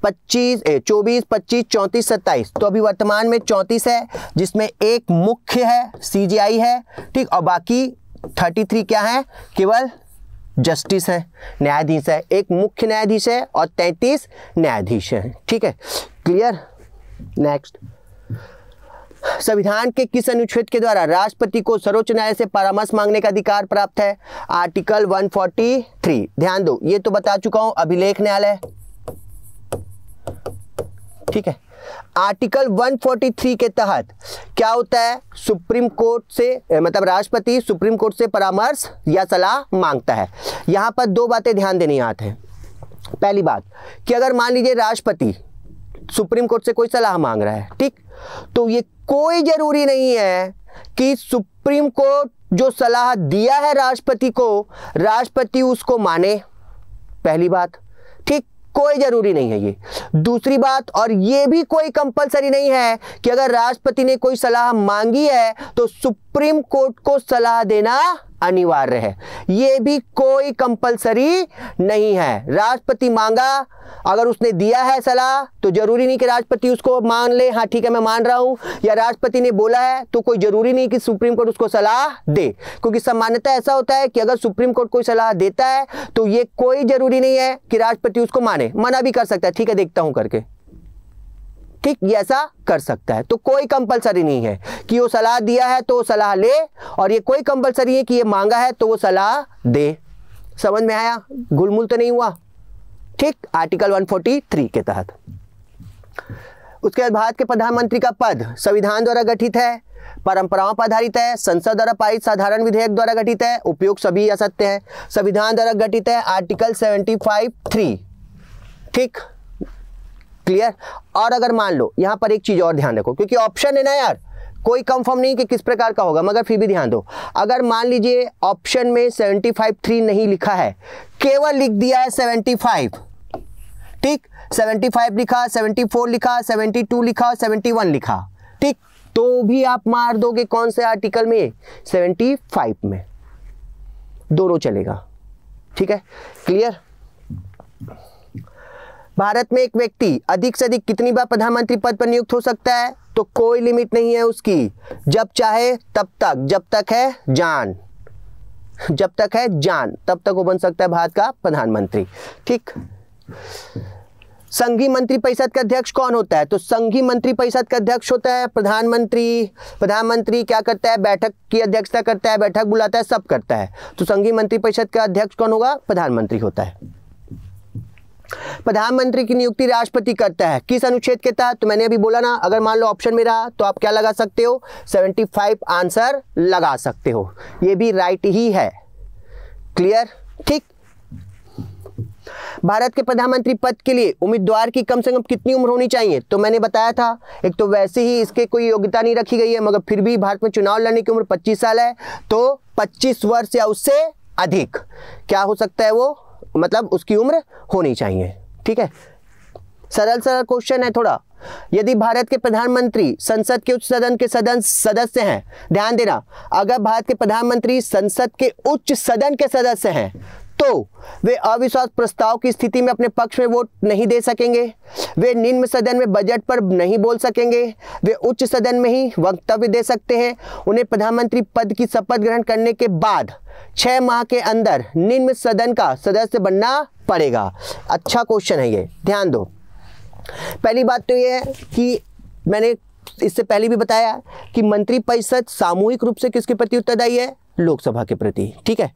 पच्चीस, चौबीस, पच्चीस, चौंतीस, सत्ताईस। तो अभी वर्तमान में चौंतीस है, जिसमें एक मुख्य है, सीजीआई है, ठीक, और बाकी तैंतीस क्या है? केवल जस्टिस है, न्यायाधीश है, एक मुख्य न्यायाधीश है और तैंतीस न्यायाधीश है, ठीक है, क्लियर। नेक्स्ट, संविधान के किस अनुच्छेद के द्वारा राष्ट्रपति को सर्वोच्च न्यायालय से परामर्श मांगने का अधिकार प्राप्त है? आर्टिकल एक सौ तैंतालीस। ध्यान दो, ये तो बता चुका हूं, अभिलेख न्यायालय, ठीक है। आर्टिकल एक सौ तैंतालीस के तहत क्या होता है? सुप्रीम कोर्ट से, मतलब राष्ट्रपति सुप्रीम कोर्ट से परामर्श या सलाह मांगता है। यहां पर दो बातें ध्यान देने आते हैं। पहली बात कि अगर मान लीजिए राष्ट्रपति सुप्रीम कोर्ट से कोई सलाह मांग रहा है, ठीक, तो ये कोई जरूरी नहीं है कि सुप्रीम कोर्ट जो सलाह दिया है राष्ट्रपति को, राष्ट्रपति उसको माने, पहली बात, ठीक, कोई जरूरी नहीं है ये। दूसरी बात, और ये भी कोई कंपलसरी नहीं है कि अगर राष्ट्रपति ने कोई सलाह मांगी है तो सुप्रीम कोर्ट को सलाह देना अनिवार्य है, ये भी कोई कंपलसरी नहीं है। राष्ट्रपति मांगा, अगर उसने दिया है सलाह तो जरूरी नहीं कि राष्ट्रपति उसको मान ले, हाँ ठीक है मैं मान रहा हूँ, या राष्ट्रपति ने बोला है तो कोई जरूरी नहीं कि सुप्रीम कोर्ट उसको सलाह दे, क्योंकि सामान्यतः ऐसा होता है कि अगर सुप्रीम कोर्ट कोई सलाह देता है तो ये कोई जरूरी नहीं है कि राष्ट्रपति उसको माने, मना भी कर सकता है, ठीक है देखता हूँ करके, ठीक, ये ऐसा कर सकता है। तो कोई कंपलसरी नहीं है कि वो सलाह दिया है तो वो सलाह ले, और ये कोई कंपलसरी है कि ये मांगा है तो वो सलाह दे। समझ में आया? गुलमुल तो नहीं हुआ, ठीक, आर्टिकल एक सौ तैंतालीस के तहत। उसके बाद भारत के प्रधानमंत्री का पद संविधान द्वारा गठित है, परंपराओं पर आधारित है, संसद द्वारा पारित साधारण विधेयक द्वारा गठित है, उपयोग सभी असत्य है, संविधान द्वारा गठित है, आर्टिकल पचहत्तर, ठीक, क्लियर। और अगर मान लो यहाँ पर एक चीज और ध्यान रखो, क्योंकि ऑप्शन है ना यार, कोई कंफर्म नहीं कि किस प्रकार का होगा, मगर फिर भी ध्यान दो। अगर मान लीजिए ऑप्शन में पचहत्तर तीन नहीं लिखा है, केवल लिख दिया है पचहत्तर, ठीक, पचहत्तर लिखा, चौहत्तर लिखा, बहत्तर लिखा, इकहत्तर लिखा, ठीक, तो भी आप मार दोगे कौन से आर्टिकल में? पचहत्तर में, दोनों चलेगा, ठीक है, क्लियर। भारत में एक व्यक्ति अधिक से अधिक कितनी बार प्रधानमंत्री पद पर नियुक्त हो सकता है? तो कोई लिमिट नहीं है उसकी, जब चाहे तब तक, जब तक है जान, जब तक है जान तब तक वो बन सकता है भारत का प्रधानमंत्री, ठीक। संघीय मंत्री परिषद का अध्यक्ष कौन होता है? तो संघीय मंत्री परिषद का अध्यक्ष होता है प्रधानमंत्री। प्रधानमंत्री क्या करता है? बैठक की अध्यक्षता करता है, बैठक बुलाता है, सब करता है। तो संघीय मंत्री परिषद का अध्यक्ष कौन होगा? प्रधानमंत्री होता है। प्रधानमंत्री की नियुक्ति राष्ट्रपति करता है, किस अनुच्छेद के तहत? तो मैंने अभी बोला ना, अगर मान लो ऑप्शन में रहा तो आप क्या लगा सकते हो? पचहत्तर आंसर लगा सकते हो, ये भी राइट ही है, क्लियर, ठीक। भारत के प्रधानमंत्री पद के लिए उम्मीदवार की कम से कम कितनी उम्र होनी चाहिए? तो मैंने बताया था, एक तो वैसे ही इसके कोई योग्यता नहीं रखी गई है, मगर फिर भी भारत में चुनाव लड़ने की उम्र पच्चीस साल है, तो पच्चीस वर्ष या उससे अधिक क्या हो सकता है वो, मतलब उसकी उम्र होनी चाहिए, ठीक है। सरल सरल क्वेश्चन है थोड़ा। यदि भारत के प्रधानमंत्री संसद के उच्च सदन के सदन सदस्य हैं, ध्यान देना, अगर भारत के प्रधानमंत्री संसद के उच्च सदन के सदस्य हैं तो वे अविश्वास प्रस्ताव की स्थिति में अपने पक्ष में वोट नहीं दे सकेंगे, वे निम्न सदन में बजट पर नहीं बोल सकेंगे, वे उच्च सदन में ही वक्तव्य दे सकते हैं। उन्हें प्रधानमंत्री पद की शपथ ग्रहण करने के बाद छः माह के अंदर निम्न सदन का सदस्य बनना पड़ेगा। अच्छा क्वेश्चन है ये, ध्यान दो। पहली बात तो ये है कि मैंने इससे पहले भी बताया कि मंत्रिपरिषद सामूहिक रूप से किसके प्रति उत्तरदायी है, लोकसभा के प्रति, ठीक है।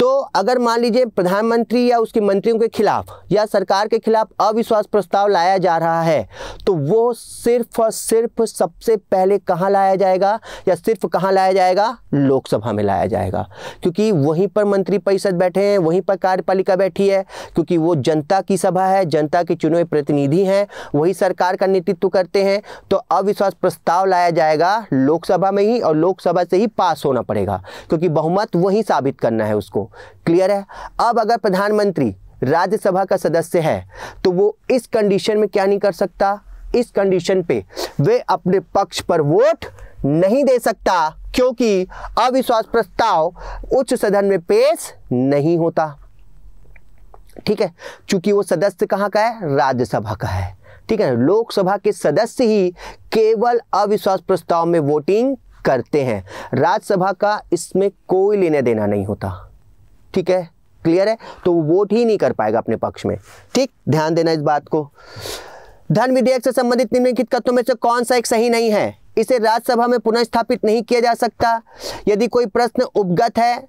तो अगर मान लीजिए प्रधानमंत्री या उसके मंत्रियों के खिलाफ या सरकार के खिलाफ अविश्वास प्रस्ताव लाया जा रहा है तो वो सिर्फ और सिर्फ सबसे पहले कहाँ लाया जाएगा या सिर्फ कहाँ लाया जाएगा, लोकसभा में लाया जाएगा, क्योंकि वहीं पर मंत्रिपरिषद बैठे हैं, वहीं पर कार्यपालिका बैठी है, क्योंकि वो जनता की सभा है, जनता के चुने हुए प्रतिनिधि हैं, वही सरकार का नेतृत्व करते हैं। तो अविश्वास प्रस्ताव लाया जाएगा लोकसभा में ही और लोकसभा से ही पास होना पड़ेगा, कि बहुमत वही साबित करना है उसको। क्लियर है। अब अगर प्रधानमंत्री राज्यसभा का सदस्य है तो वो इस कंडीशन में क्या नहीं कर सकता, इस कंडीशन पे वे अपने पक्ष पर वोट नहीं दे सकता, क्योंकि अविश्वास प्रस्ताव उच्च सदन में पेश नहीं होता, ठीक है, क्योंकि वो सदस्य कहाँ का है, राज्यसभा का है, ठीक है। लोकसभा के सदस्य ही केवल अविश्वास प्रस्ताव में वोटिंग करते हैं, राज्यसभा का इसमें कोई लेना देना नहीं होता, ठीक है। क्लियर है। तो वोट ही नहीं कर पाएगा अपने पक्ष में, ठीक, ध्यान देना इस बात को। धन विधेयक से संबंधित निम्नलिखित कथनों में से कौन सा एक सही नहीं है, इसे राज्यसभा में पुनर्स्थापित नहीं किया जा सकता। यदि कोई प्रश्न उपगत है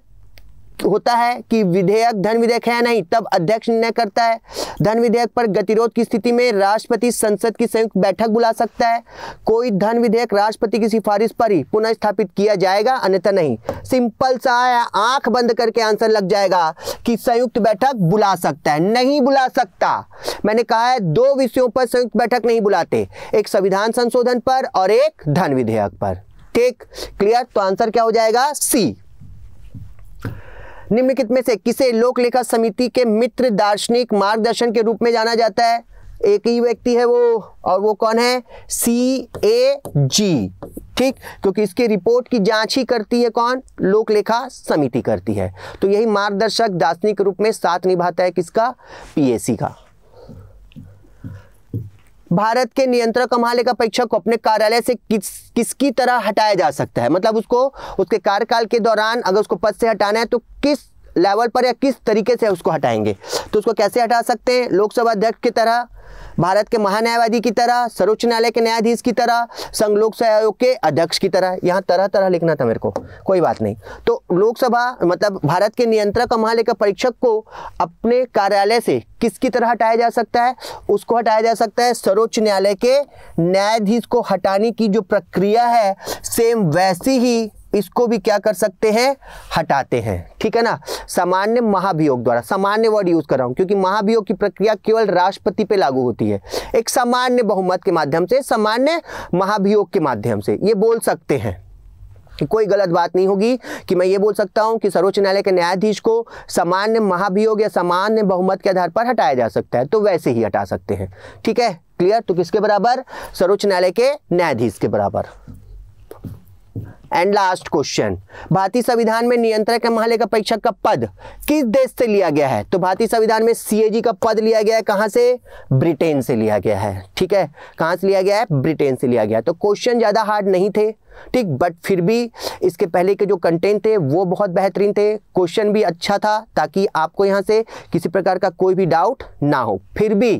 होता है कि विधेयक धन विधेयक है या नहीं, तब अध्यक्ष निर्णय करता है। धन विधेयक पर गतिरोध की स्थिति में राष्ट्रपति संसद की संयुक्त बैठक बुला सकता है। कोई धन विधेयक राष्ट्रपति की सिफारिश पर ही पुनर्स्थापित किया जाएगा, अन्यथा नहीं। सिंपल सा है, आंख बंद करके आंसर लग जाएगा कि संयुक्त बैठक बुला सकता है, नहीं बुला सकता। मैंने कहा है दो विषयों पर संयुक्त बैठक नहीं बुलाते, एक संविधान संशोधन पर और एक धन विधेयक पर, ठीक। क्लियर। तो आंसर क्या हो जाएगा, सी। निम्नलिखित में से किसे लोकलेखा समिति के मित्र दार्शनिक मार्गदर्शन के रूप में जाना जाता है, एक ही व्यक्ति है वो, और वो कौन है, सी ए जी, ठीक, क्योंकि इसकी रिपोर्ट की जांच ही करती है कौन, लोकलेखा समिति करती है। तो यही मार्गदर्शक दार्शनिक के रूप में साथ निभाता है किसका, पीएसी का। भारत के नियंत्रक महालेखा परीक्षक को अपने कार्यालय से किस किसकी तरह हटाया जा सकता है, मतलब उसको उसके कार्यकाल के दौरान अगर उसको पद से हटाना है तो किस लेवल पर या किस तरीके से उसको हटाएंगे, तो उसको कैसे हटा सकते हैं, लोकसभा अध्यक्ष की तरह, भारत के महान्यायवादी की तरह, सर्वोच्च न्यायालय के न्यायाधीश की तरह, संघ लोक सेवा आयोग के अध्यक्ष की तरह। यहाँ तरह तरह लिखना था मेरे को, कोई बात नहीं। तो लोकसभा मतलब भारत के नियंत्रक महालेखा परीक्षक को अपने कार्यालय से किसकी तरह हटाया जा सकता है, उसको हटाया जा सकता है सर्वोच्च न्यायालय के न्यायाधीश को हटाने की जो प्रक्रिया है सेम वैसी ही इसको भी क्या कर सकते हैं, हटाते हैं, ठीक है ना। सामान्य महाभियोग द्वारा, सामान्य वर्ड यूज कर रहा हूं क्योंकि महाभियोग की प्रक्रिया केवल राष्ट्रपति पे लागू होती है, एक सामान्य बहुमत के माध्यम से, सामान्य महाभियोग के माध्यम से ये बोल सकते हैं। कोई गलत बात नहीं होगी कि मैं ये बोल सकता हूं कि सर्वोच्च न्यायालय के न्यायाधीश को सामान्य महाभियोग या सामान्य बहुमत के आधार पर हटाया जा सकता है, तो वैसे ही हटा सकते हैं, ठीक है। क्लियर। तो किसके बराबर, सर्वोच्च न्यायालय के न्यायाधीश के बराबर। एंड लास्ट क्वेश्चन, भारतीय संविधान में नियंत्रक महालेखा परीक्षक का पद किस देश से लिया गया है, तो भारतीय संविधान में सीएजी का पद लिया गया है, कहां से, ब्रिटेन से लिया गया है, ठीक है, कहां से लिया गया है, ब्रिटेन से लिया गया है। तो क्वेश्चन ज़्यादा हार्ड नहीं थे, ठीक, बट फिर भी इसके पहले के जो कंटेंट थे वो बहुत बेहतरीन थे, क्वेश्चन भी अच्छा था, ताकि आपको यहाँ से किसी प्रकार का कोई भी डाउट ना हो। फिर भी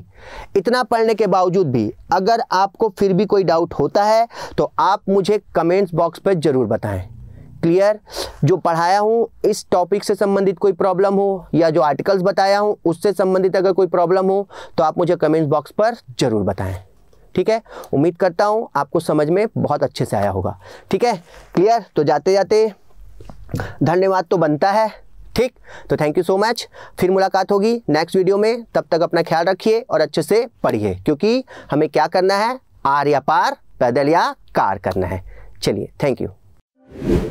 इतना पढ़ने के बावजूद भी अगर आपको फिर भी कोई डाउट होता है तो आप मुझे कमेंट्स बॉक्स पर ज़रूर बताएं। क्लियर। जो पढ़ाया हूँ इस टॉपिक से संबंधित कोई प्रॉब्लम हो या जो आर्टिकल्स बताया हूँ उससे संबंधित अगर कोई प्रॉब्लम हो तो आप मुझे कमेंट्स बॉक्स पर ज़रूर बताएं, ठीक है। उम्मीद करता हूँ आपको समझ में बहुत अच्छे से आया होगा, ठीक है। क्लियर। तो जाते जाते धन्यवाद तो बनता है, ठीक। तो थैंक यू सो मच, फिर मुलाकात होगी नेक्स्ट वीडियो में। तब तक अपना ख्याल रखिए और अच्छे से पढ़िए, क्योंकि हमें क्या करना है, आर या पार, पैदल या कार करना है। चलिए, थैंक यू।